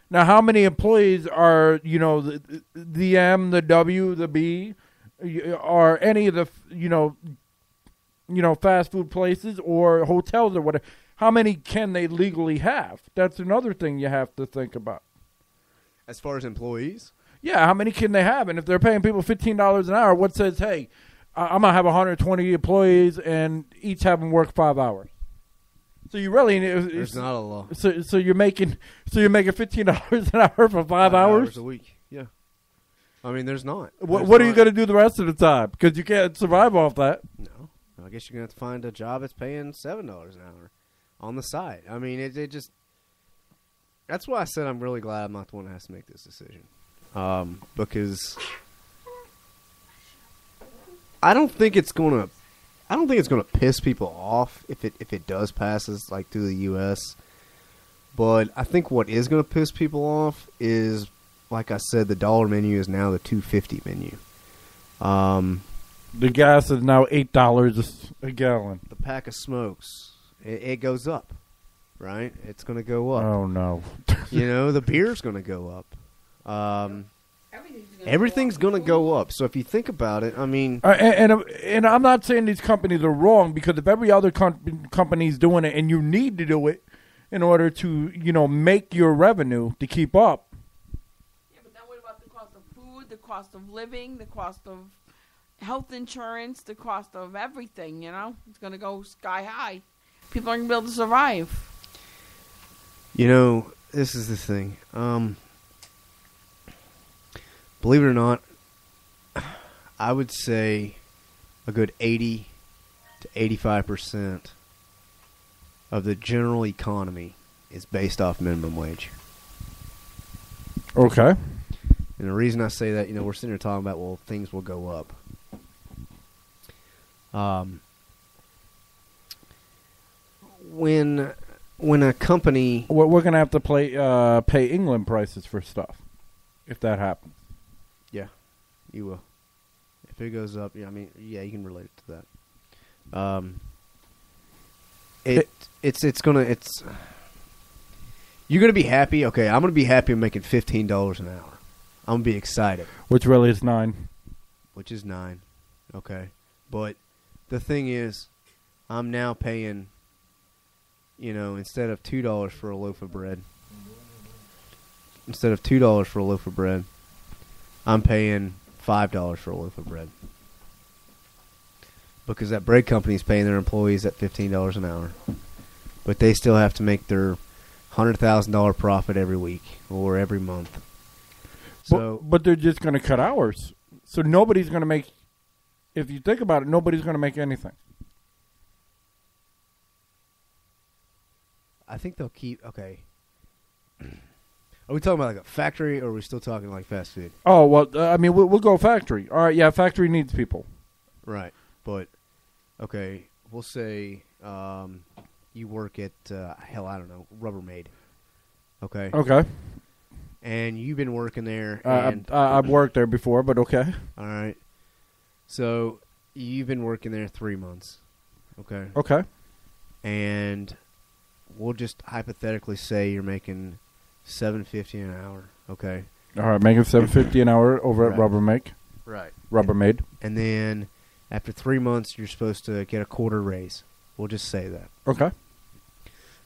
Now, how many employees are, the M, the W, the B, are any of the, fast food places or hotels or whatever? How many can they legally have? That's another thing you have to think about. As far as employees? Yeah, how many can they have? And if they're paying people $15 an hour, what says, hey, I'm going to have 120 employees and each have them work 5 hours. So you really... There's not a law. So you're making $15 an hour for 5 hours a week, yeah. I mean, there's not. What are you going to do the rest of the time? Because you can't survive off that. No. I guess you're going to have to find a job that's paying $7 an hour on the side. I mean, it just... That's why I said I'm really glad I'm not the one that has to make this decision. Because... I don't think it's gonna piss people off if it does passes like through the U.S. But I think what is going to piss people off is, like I said, the dollar menu is now the $2.50 menu. The gas is now $8 a gallon. The pack of smokes, it goes up, right? It's going to go up. Oh, no. You know, the beer's going to go up. Everything's going to go up. So if you think about it, I mean... And I'm not saying these companies are wrong, because if every other company's doing it and you need to do it in order to, you know, make your revenue to keep up. Yeah, but then what about the cost of food, the cost of living, the cost of health insurance, the cost of everything, you know? It's going to go sky high. People aren't going to be able to survive. You know, this is the thing. Believe it or not, I would say a good 80 to 85% of the general economy is based off minimum wage. Okay. And the reason I say that, you know, we're sitting here talking about, well, things will go up. When a company... We're going to have to pay England prices for stuff. If that happens. Yeah, you will. If it goes up, yeah, I mean, yeah, you can relate it to that. It's you're gonna be happy. Okay, I'm gonna be happy making $15 an hour. I'm gonna be excited. Which really is $9. Which is $9. Okay, but the thing is, I'm now paying, you know, instead of $2 for a loaf of bread. Instead of $2 for a loaf of bread, I'm paying $5 for a loaf of bread. Because that bread company's paying their employees at $15 an hour. But they still have to make their $100,000 profit every week or every month. So, but they're just going to cut hours. So nobody's going to make, if you think about it, nobody's going to make anything. I think they'll keep, okay. Are we talking about like a factory, or are we still talking like fast food? Oh, well, I mean, we'll go factory. All right, yeah, factory needs people. Right, but, okay, we'll say you work at, hell, I don't know, Rubbermaid. Okay? Okay. And you've been working there. I've worked there before, but okay. All right. So you've been working there 3 months. Okay? Okay. And we'll just hypothetically say you're making... $7.50 an hour, okay. All right, making $7.50 an hour over at Rubbermaid. Right. Rubbermaid. And then after 3 months, you're supposed to get a quarter raise. We'll just say that. Okay.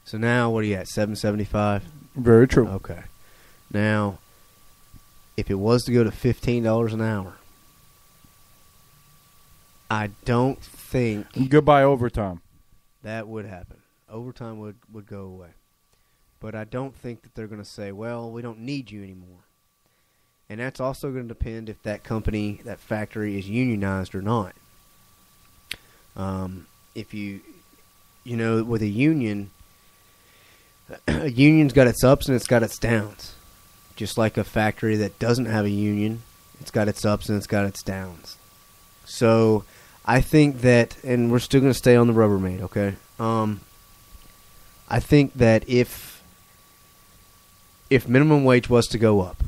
So now what are you at, $7.75? Very true. Okay. Now, if it was to go to $15 an hour, I don't think... Goodbye overtime. That would happen. Overtime would go away. But I don't think that they're going to say, well, we don't need you anymore. And that's also going to depend if that company, that factory is unionized or not. If you know, with a union, a union's got its ups and it's got its downs. Just like a factory that doesn't have a union, it's got its ups and it's got its downs. So I think that, and we're still going to stay on the Rubbermaid, okay? I think that if minimum wage was to go up,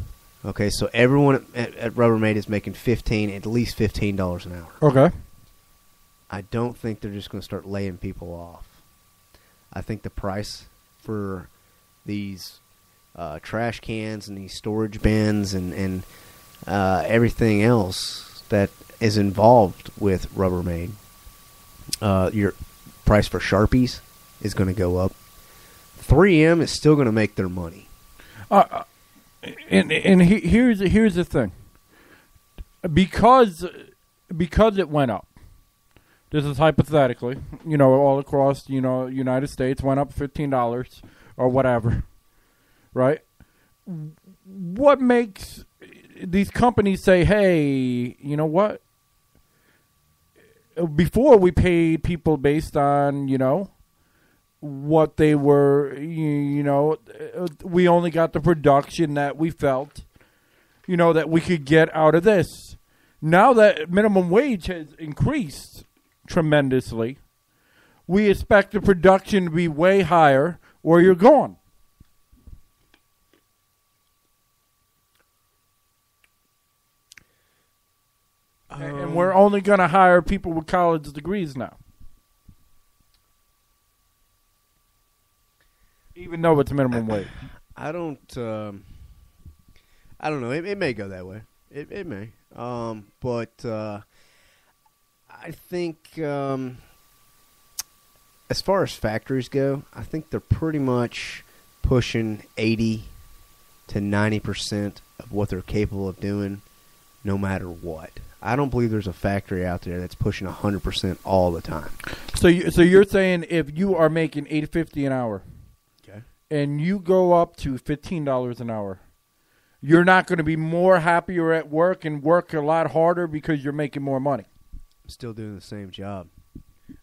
okay, so everyone at Rubbermaid is making at least $15 an hour. Okay. I don't think they're just going to start laying people off. I think the price for these trash cans and these storage bins and everything else that is involved with Rubbermaid, your price for Sharpies is going to go up. 3M is still going to make their money. Here's the thing. Because it went up. This is hypothetically, you know, all across, you know, United States went up $15 or whatever, right? What makes these companies say, "Hey, you know what? Before we paid people based on, you know, what they were, you know, we only got the production that we felt, you know, that we could get out of this." Now that minimum wage has increased tremendously, we expect the production to be way higher or you're gone. And we're only going to hire people with college degrees now. Even though it's minimum wage. I don't know. It may go that way. It may. But I think as far as factories go, I think they're pretty much pushing 80 to 90% of what they're capable of doing no matter what. I don't believe there's a factory out there that's pushing 100% all the time. So you're saying if you are making $8.50 an hour, okay, and you go up to $15 an hour, you're not going to be more happier at work and work a lot harder because you're making more money. I'm still doing the same job.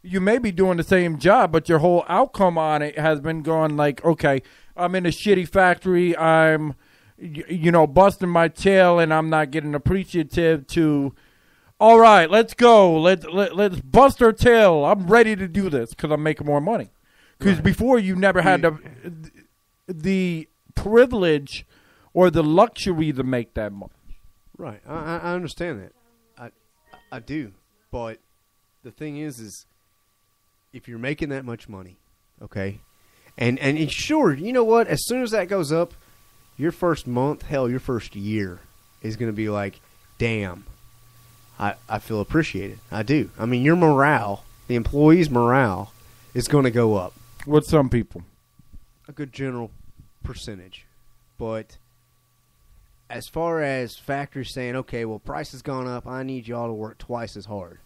You may be doing the same job, but your whole outcome on it has been going like, okay, I'm in a shitty factory. I'm, you know, busting my tail, and I'm not getting appreciative to. All right, let's go. Let's bust our tail. I'm ready to do this because I'm making more money. Because right. Before you never had the privilege or the luxury to make that money. Right, I understand that. I do, but the thing is if you're making that much money, okay, and sure, you know what? As soon as that goes up, your first month, hell, your first year is going to be like, damn. I feel appreciated. I do. I mean, your morale, the employee's morale, is going to go up. With some people. A good general percentage. But as far as factories saying, okay, well, price has gone up. I need y'all to work twice as hard.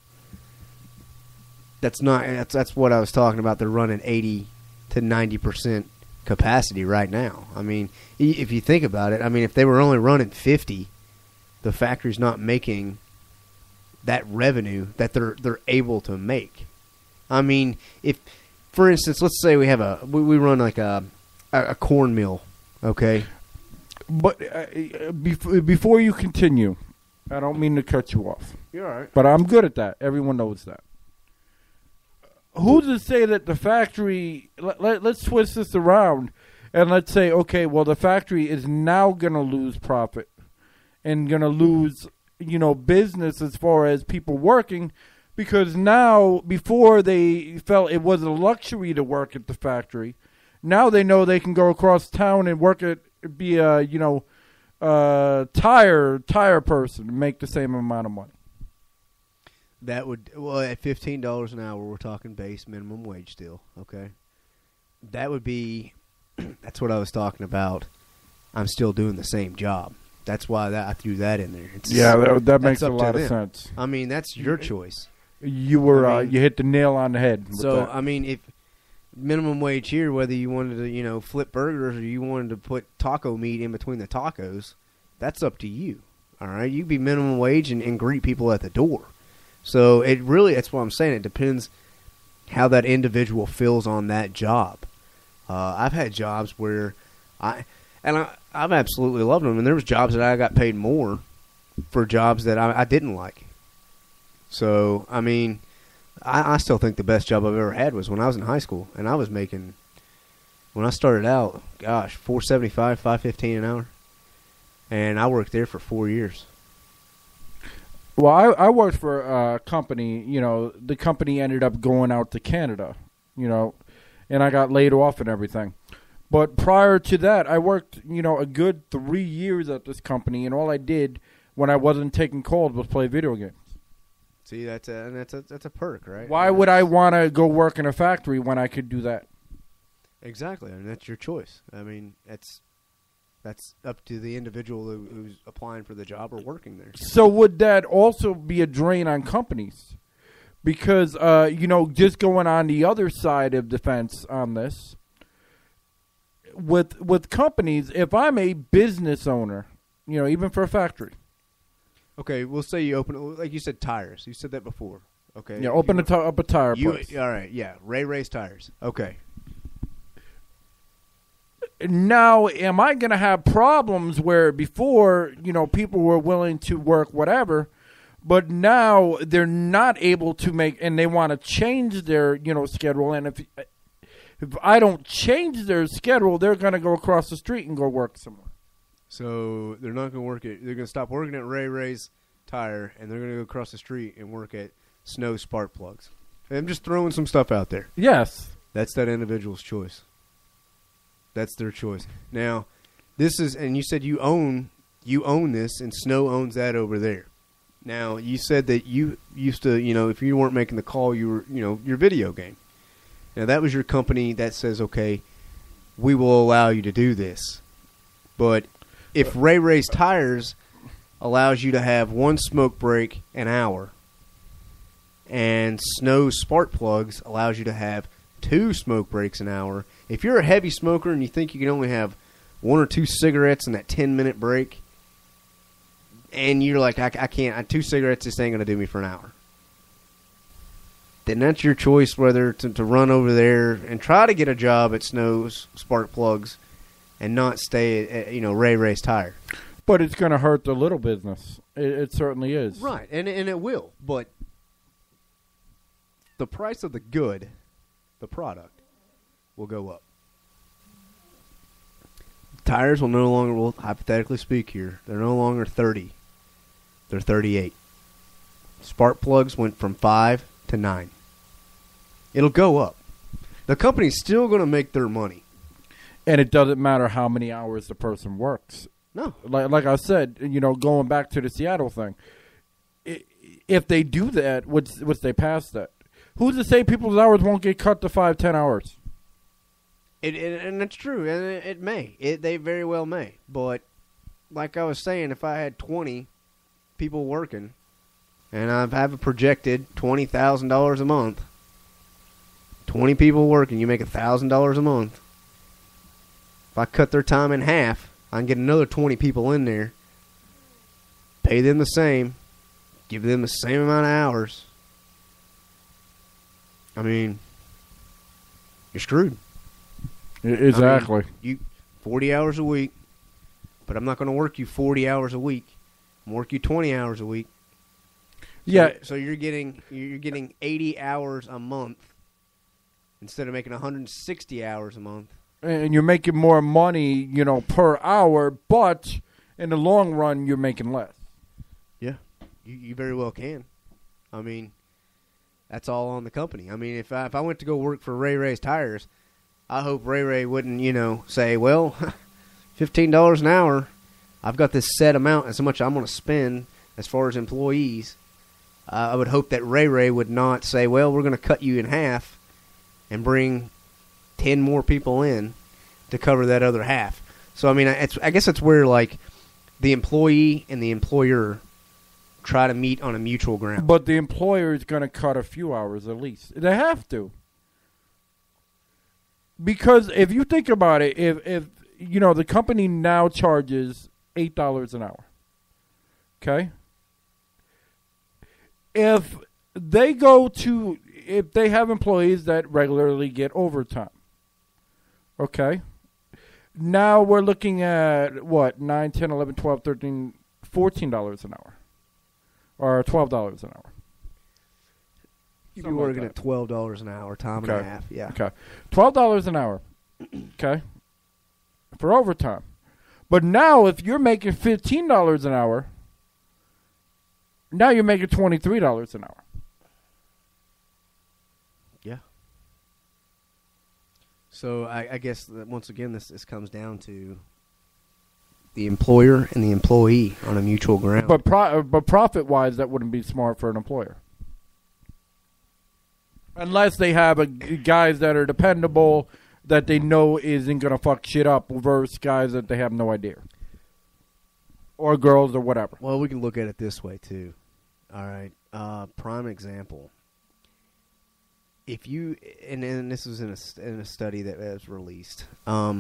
That's not. That's what I was talking about. They're running 80 to 90% capacity right now. I mean, if you think about it, I mean, if they were only running 50, the factory's not making that revenue that they're able to make. I mean, if, for instance, let's say we have we run like a corn mill, okay? But before you continue, I don't mean to cut you off. You're all right. But I'm good at that. Everyone knows that. Who's to say that the factory, let's twist this around and let's say, okay, well, the factory is now going to lose profit and going to lose, you know, business as far as people working, because now before they felt it was a luxury to work at the factory, now they know they can go across town and work at, be a, you know, tire person and make the same amount of money. That would, well, at $15 an hour, we're talking base minimum wage still, okay? That would be, that's what I was talking about. I'm still doing the same job. That's why I threw that in there. It's, yeah, that makes a lot of sense. I mean, that's your choice. You were, I mean, you hit the nail on the head. So, that. I mean, if minimum wage here, whether you wanted to, you know, flip burgers or you wanted to put taco meat in between the tacos, that's up to you, all right? You'd be minimum wage and greet people at the door. So it really, that's what I'm saying. It depends how that individual feels on that job. I've had jobs where I've absolutely loved them. And there was jobs that I got paid more for jobs that I didn't like. So, I mean, I still think the best job I've ever had was when I was in high school. And I was making, when I started out, gosh, $4.75, $5.15 an hour. And I worked there for 4 years. Well, I worked for a company, you know, the company ended up going out to Canada, you know, and I got laid off and everything. But prior to that, I worked, you know, a good 3 years at this company, and all I did when I wasn't taking calls was play video games. See, that's a perk, right? Why would I want to go work in a factory when I could do that? Exactly, I mean, that's your choice. I mean, that's up to the individual who's applying for the job or working there. So would that also be a drain on companies? Because, you know, just going on the other side of the fence on this, with companies, if I'm a business owner, you know, even for a factory. Okay, we'll say you open, like you said, tires. You said that before. Okay. Yeah, open up a tire place. All right, yeah, Ray Ray's tires. Okay. Now, am I going to have problems where before, you know, people were willing to work whatever, but now they're not able to make, and they want to change their, you know, schedule. And if I don't change their schedule, they're going to go across the street and go work somewhere. So they're not going to work it. They're going to stop working at Ray Ray's tire, and they're going to go across the street and work at Snow Spark Plugs. And I'm just throwing some stuff out there. Yes. That's that individual's choice. That's their choice. Now, this is, and you said you own this, and Snow owns that over there. Now, you said that you used to, you know, if you weren't making the call, you were, you know, your video game. Now, that was your company that says, okay, we will allow you to do this. But if Ray Ray's Tires allows you to have one smoke break an hour, and Snow Spark Plugs allows you to have 2 smoke breaks an hour, if you're a heavy smoker and you think you can only have 1 or 2 cigarettes in that 10-minute break, and you're like, I can't, 2 cigarettes, this ain't going to do me for an hour, then that's your choice whether to run over there and try to get a job at Snow's Spark Plugs and not stay at, you know, Ray Ray's Tire. But it's going to hurt the little business. It certainly is. Right, and it will. But the price of the good, the product, will go up. Tires will no longer, well, hypothetically speak here, they're no longer 30. They're 38. Spark Plugs went from 5 to 9. It'll go up. The company's still going to make their money. And it doesn't matter how many hours the person works. No. Like I said, you know, going back to the Seattle thing, if they do that, would they pass that? Who's to say people's hours won't get cut to 5, 10 hours? And that's true. It may. They very well may. But like I was saying, if I had 20 people working and I have a projected $20,000 a month, 20 people working, you make $1,000 a month. If I cut their time in half, I can get another 20 people in there, pay them the same, give them the same amount of hours. I mean, you're screwed. Exactly. I mean, 40 hours a week, but I'm not going to work you 40 hours a week. I'm going to work you 20 hours a week. So, yeah. So you're getting 80 hours a month instead of making 160 hours a month. And you're making more money, you know, per hour, but in the long run, you're making less. Yeah, you very well can. I mean, that's all on the company. I mean, if I went to go work for Ray Ray's Tires, I hope Ray Ray wouldn't, you know, say, well, $15 an hour, I've got this set amount as much I'm going to spend as far as employees. I would hope that Ray Ray would not say, well, we're going to cut you in half and bring 10 more people in to cover that other half. So, I mean, I guess that's where, like, the employee and the employer try to meet on a mutual ground. But the employer is going to cut a few hours at least. They have to. Because if you think about it, if you know, the company now charges $8 an hour, okay? If they have employees that regularly get overtime, okay? Now we're looking at, what, 9, 10, 11, 12, 13, $14 an hour, or $12 an hour. You'd be working at $12 an hour, time and a half. Yeah. Okay. $12 an hour. Okay. For overtime. But now if you're making $15 an hour, now you're making $23 an hour. Yeah. So I guess that once again this comes down to the employer and the employee on a mutual ground. But profit-wise, that wouldn't be smart for an employer. Unless they have guys that are dependable that they know isn't going to fuck shit up versus guys that they have no idea. Or girls or whatever. Well, we can look at it this way, too. All right. Prime example. If you, and this was in a study that was released, how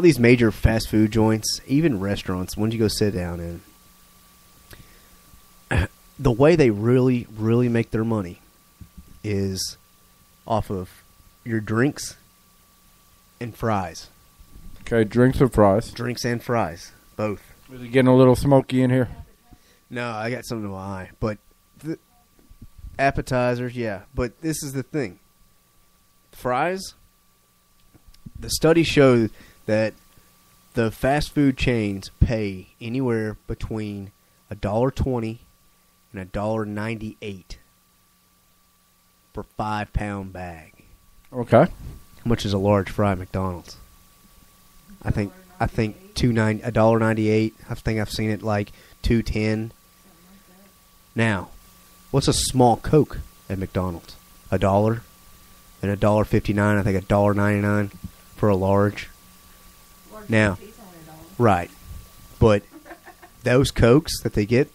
these major fast food joints, even restaurants, when you go sit down in, the way they really, really make their money is off of your drinks and fries. Okay, drinks and fries. Drinks and fries, both. Is it getting a little smoky in here? No, I got something in my eye. But appetizers, yeah. But this is the thing. Fries, the studies show that The fast food chains pay anywhere between $1.20 and $1.98 for 5-pound bag. Okay. How much is a large fry at McDonald's? I think $1.98. I think I've seen it like $2.10. Now, what's a small Coke at McDonald's? $1 and $1.59. I think $1.99 for a large. Now, right, but those Cokes that they get,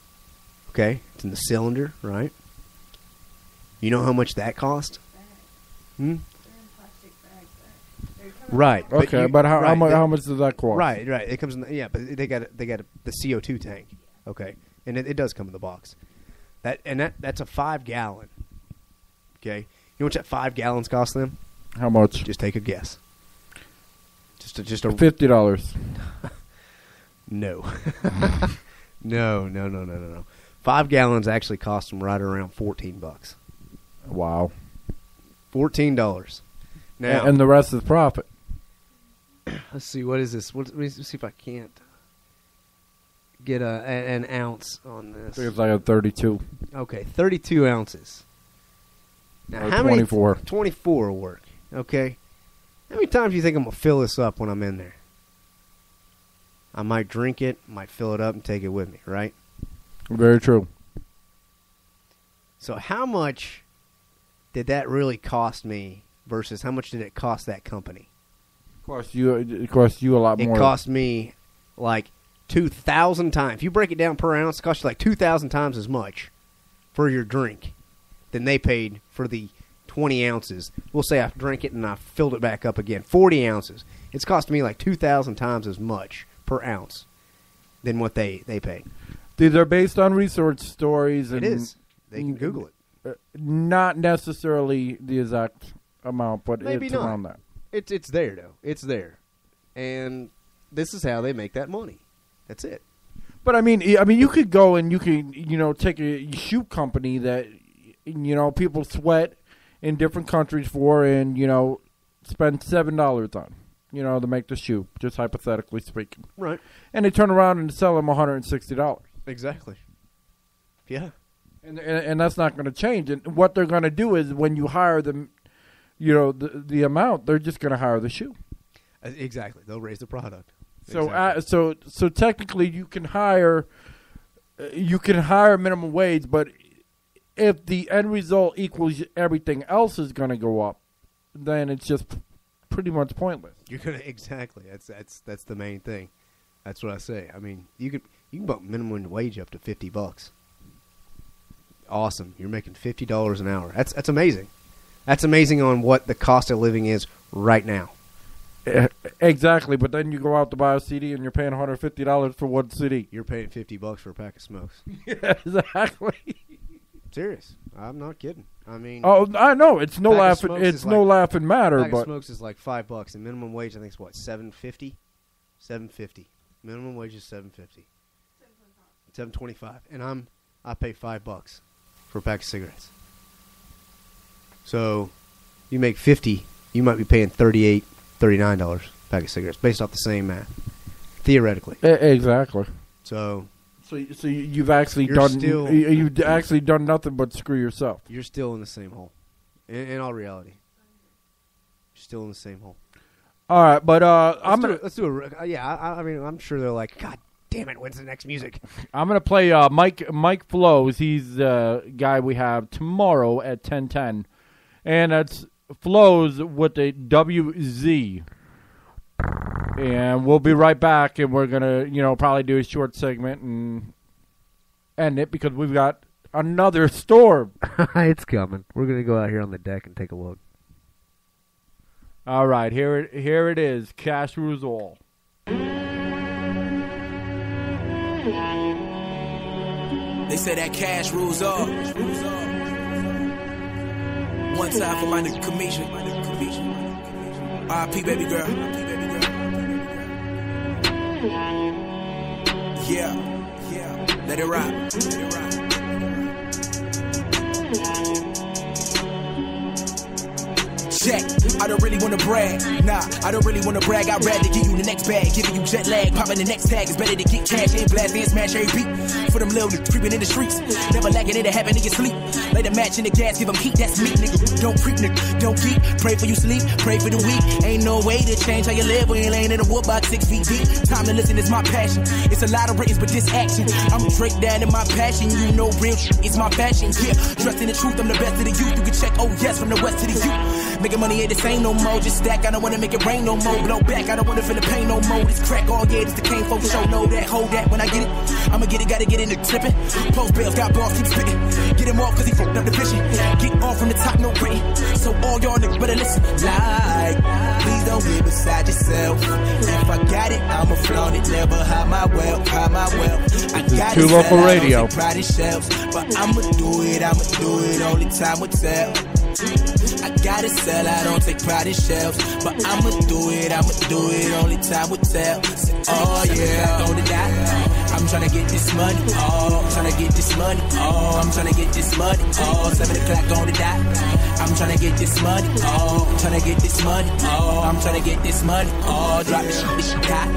okay, it's in the cylinder, right? You know how much that cost? Hmm? Right. Okay, but how much does that cost? Right, right. It comes in the, yeah, but they got the CO2 tank, okay, and it does come in the box. That's a 5-gallon, okay. You know what that 5 gallons cost them? How much? Just take a guess. Just a $50. No. No. 5 gallons actually cost them right around $14. Wow. $14. Now and the rest is profit. Let's see, what is this? Let's see if I can't get an ounce on this. I think it's like a 32. Okay, 32 ounces. Now, or how 24. Many 24 will work. Okay. How many times do you think I'm going to fill this up when I'm in there? I might drink it, might fill it up and take it with me, right? Very true. So how much did that really cost me versus how much did it cost that company? It cost you a lot more. It cost me like 2,000 times. If you break it down per ounce, it cost you like 2,000 times as much for your drink than they paid for the 20 ounces. We'll say I drank it and I filled it back up again. 40 ounces. It's cost me like 2,000 times as much per ounce than what they paid. These are based on research stories. And it is. They can Google it. Not necessarily the exact amount, but maybe it's not around that. It's there, though. It's there. And this is how they make that money. That's it. But, I mean, you could go and you could, take a shoe company that, people sweat in different countries for and, spend $7 on, to make the shoe, just hypothetically speaking. Right. And they turn around and sell them $160. Exactly. Yeah. And that's not going to change. And what they're going to do is when you hire them, the amount, they're just going to hire the shoe. Exactly. They'll raise the product. So exactly. So technically you can hire minimum wage, but if the end result equals everything else is going to go up, then it's just pretty much pointless. You're gonna exactly. That's the main thing. That's what I say. I mean, you can bump minimum wage up to $50. Awesome. You're making $50 an hour. That's amazing. That's amazing on what the cost of living is right now. Exactly. But then you go out to buy a CD and you're paying $150 for one CD. You're paying $50 for a pack of smokes. Yeah, exactly. Serious. I'm not kidding. I mean, oh, I know it's no laughing. It's no laughing matter. Pack of smokes is like $5, and minimum wage I think is what $7.50. $7.50. Minimum wage is $7.50. $7.25. And I pay $5 for a pack of cigarettes. So, you make $50. You might be paying $39 a pack of cigarettes based off the same math, theoretically. Exactly. So. So you've actually done nothing but screw yourself. You're still in the same hole. In all reality, you're still in the same hole. All right, but let's do it. Yeah, I mean, I'm sure they're like, God damn it, when's the next music? I'm gonna play Mike Flowz. He's the guy we have tomorrow at 10:10, and that's Flowz with a WZ. And we'll be right back, and we're going to, probably do a short segment and end it because we've got another storm. It's coming. We're going to go out here on the deck and take a look. All right, here it is, Cash Rules All. They say that cash rules all. One time for my nigga Commission. R.I.P. baby girl. Yeah, let it rock. check. I don't really wanna brag, nah, I don't really wanna brag. I'd rather give you the next bag, giving you jet lag, popping the next tag. It's better to get cash and blast and smash every beat. For them little niggas creeping in the streets, never lagging, it'll happen in your sleep. Light a match in the gas, give them heat, that's me, nigga. Don't creep, nigga, don't geek. Pray for you sleep, pray for the weak. Ain't no way to change how you live when you laying in a wood box 6 feet deep. Time to listen, it's my passion. It's a lot of ratings, but this action. I'm Drake down in my passion, you know real shit is my fashion. Yeah, dressed in the truth, I'm the best of the youth. You can check, oh yes, from the west to the youth. Making money ain't the same no more, just stack. I don't wanna make it rain no more, blow back. I don't wanna feel the pain no more. This crack, all yeah, this the cane folk show. Know that, hold that, when I get it, I'ma get it, gotta get in the tipping. Post bells, got balls, keep spitting. Get him off, cause he fucked up the vision. Get off from the top, no pretty. So all y'all niggas better listen. Like, please don't be beside yourself. If I got it, I'ma flaunt it. Never hide my wealth, hide my wealth. I got 2 Loco Radio. But I'ma do it, only time will tell. I gotta sell, I don't take pride in shelves. But I'ma do it, only time will tell. So, oh yeah, don't deny. I'm tryna get this money, oh, I'm tryna get this money, oh, I'm tryna get this money, oh, 7 o'clock on the dot. I'm tryna get this money, oh, I'm tryna get this money, oh, I'm tryna get this money, oh, drop the shit that you got.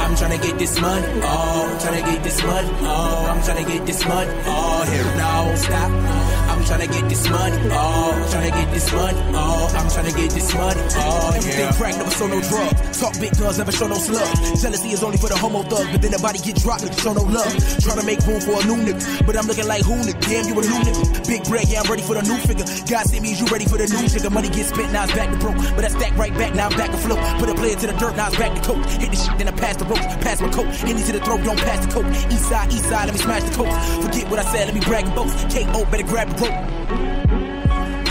I'm tryna get this money, oh, I'm tryna get this money, oh, I'm tryna get this money, oh, here no stop. I'm tryna get this money, oh, I'm tryna get this money, oh, I'm tryna get this money, oh, everything crack, never show no drugs. Talk big guns, never show no slugs. Jealousy is only for the homo thugs, but then the body get dropped. Show no love, trying to make room for a new nigga, but I'm looking like who nigga, damn you a new nigga. Big bread, yeah I'm ready for the new figure. God sent me, you ready for the new sugar. Money gets spent, now it's back to broke, but I stack right back, now I'm back to flow. Put a player to the dirt, now it's back to coach. Hit the shit, then I pass the rope, pass my coat. Any to the throat, don't pass the coat. East side, let me smash the coat. Forget what I said, let me brag and boast. KO, better grab the rope.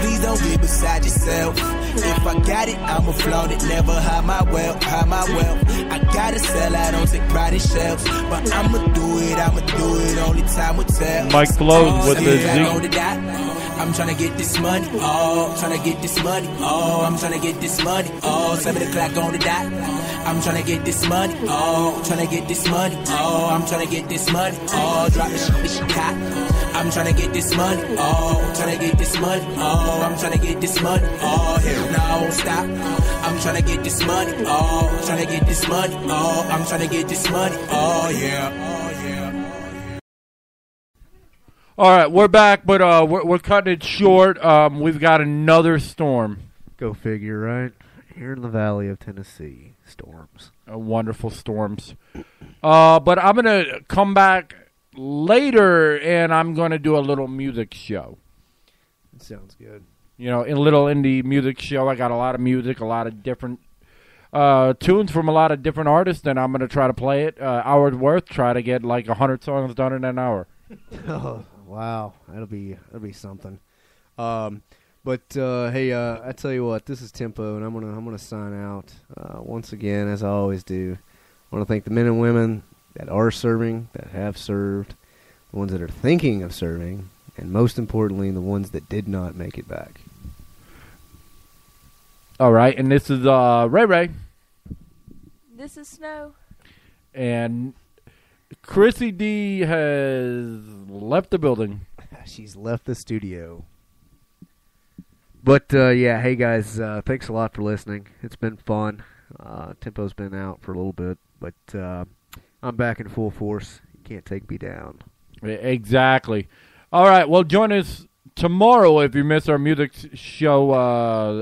Please don't be beside yourself. If I got it, I'ma flaunt it. Never hide my wealth, hide my wealth. I gotta sell, I don't take pride in shelves. But I'ma do it, only time will tell. Mike Flowz with the Z. I'm tryna get this money, oh, tryna get this money, oh, I'm tryna get this money, oh, 7 o'clock on the dot. I'm tryna get this money, oh, tryna get this money, oh, I'm tryna get this money, oh, drop the shit that you got. I'm tryna get this money, oh, tryna get this money, oh, I'm tryna get this money, oh, here no stop. I'm tryna get this money, oh, tryna get this money, oh, I'm tryna get this money, oh yeah, oh yeah. All right, we're back, but we're cutting it short. We've got another storm. Go figure, right? Here in the Valley of Tennessee, storms. Wonderful storms. But I'm gonna come back later, and I'm going to do a little music show. That sounds good. You know, in a little indie music show, I got a lot of music, a lot of different tunes from a lot of different artists, and I'm going to try to play it. Hour's worth, try to get like 100 songs done in an hour. Oh, wow. That'll be something. But hey, I tell you what, this is Tempo, and I'm gonna sign out once again, as I always do. I want to thank the men and women that are serving, that have served, the ones that are thinking of serving, and most importantly, the ones that did not make it back. All right, and this is Ray Ray. This is Snow. And Krissy D has left the building. She's left the studio. But, yeah, hey, guys, thanks a lot for listening. It's been fun. Tempo's been out for a little bit, but... I'm back in full force. You can't take me down. Exactly. All right. Well, join us tomorrow if you miss our music show.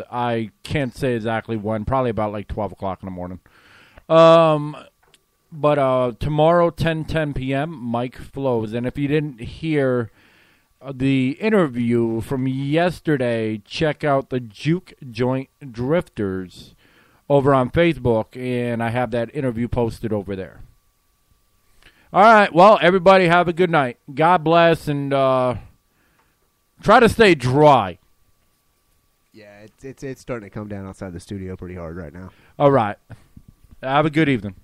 I can't say exactly when. Probably about like 12 o'clock in the morning. But tomorrow, 10 p.m., Mike Flowz. And if you didn't hear the interview from yesterday, check out the Juke Joint Drifters over on Facebook. And I have that interview posted over there. All right, well, everybody have a good night. God bless, and try to stay dry. Yeah, it's starting to come down outside the studio pretty hard right now. All right. Have a good evening.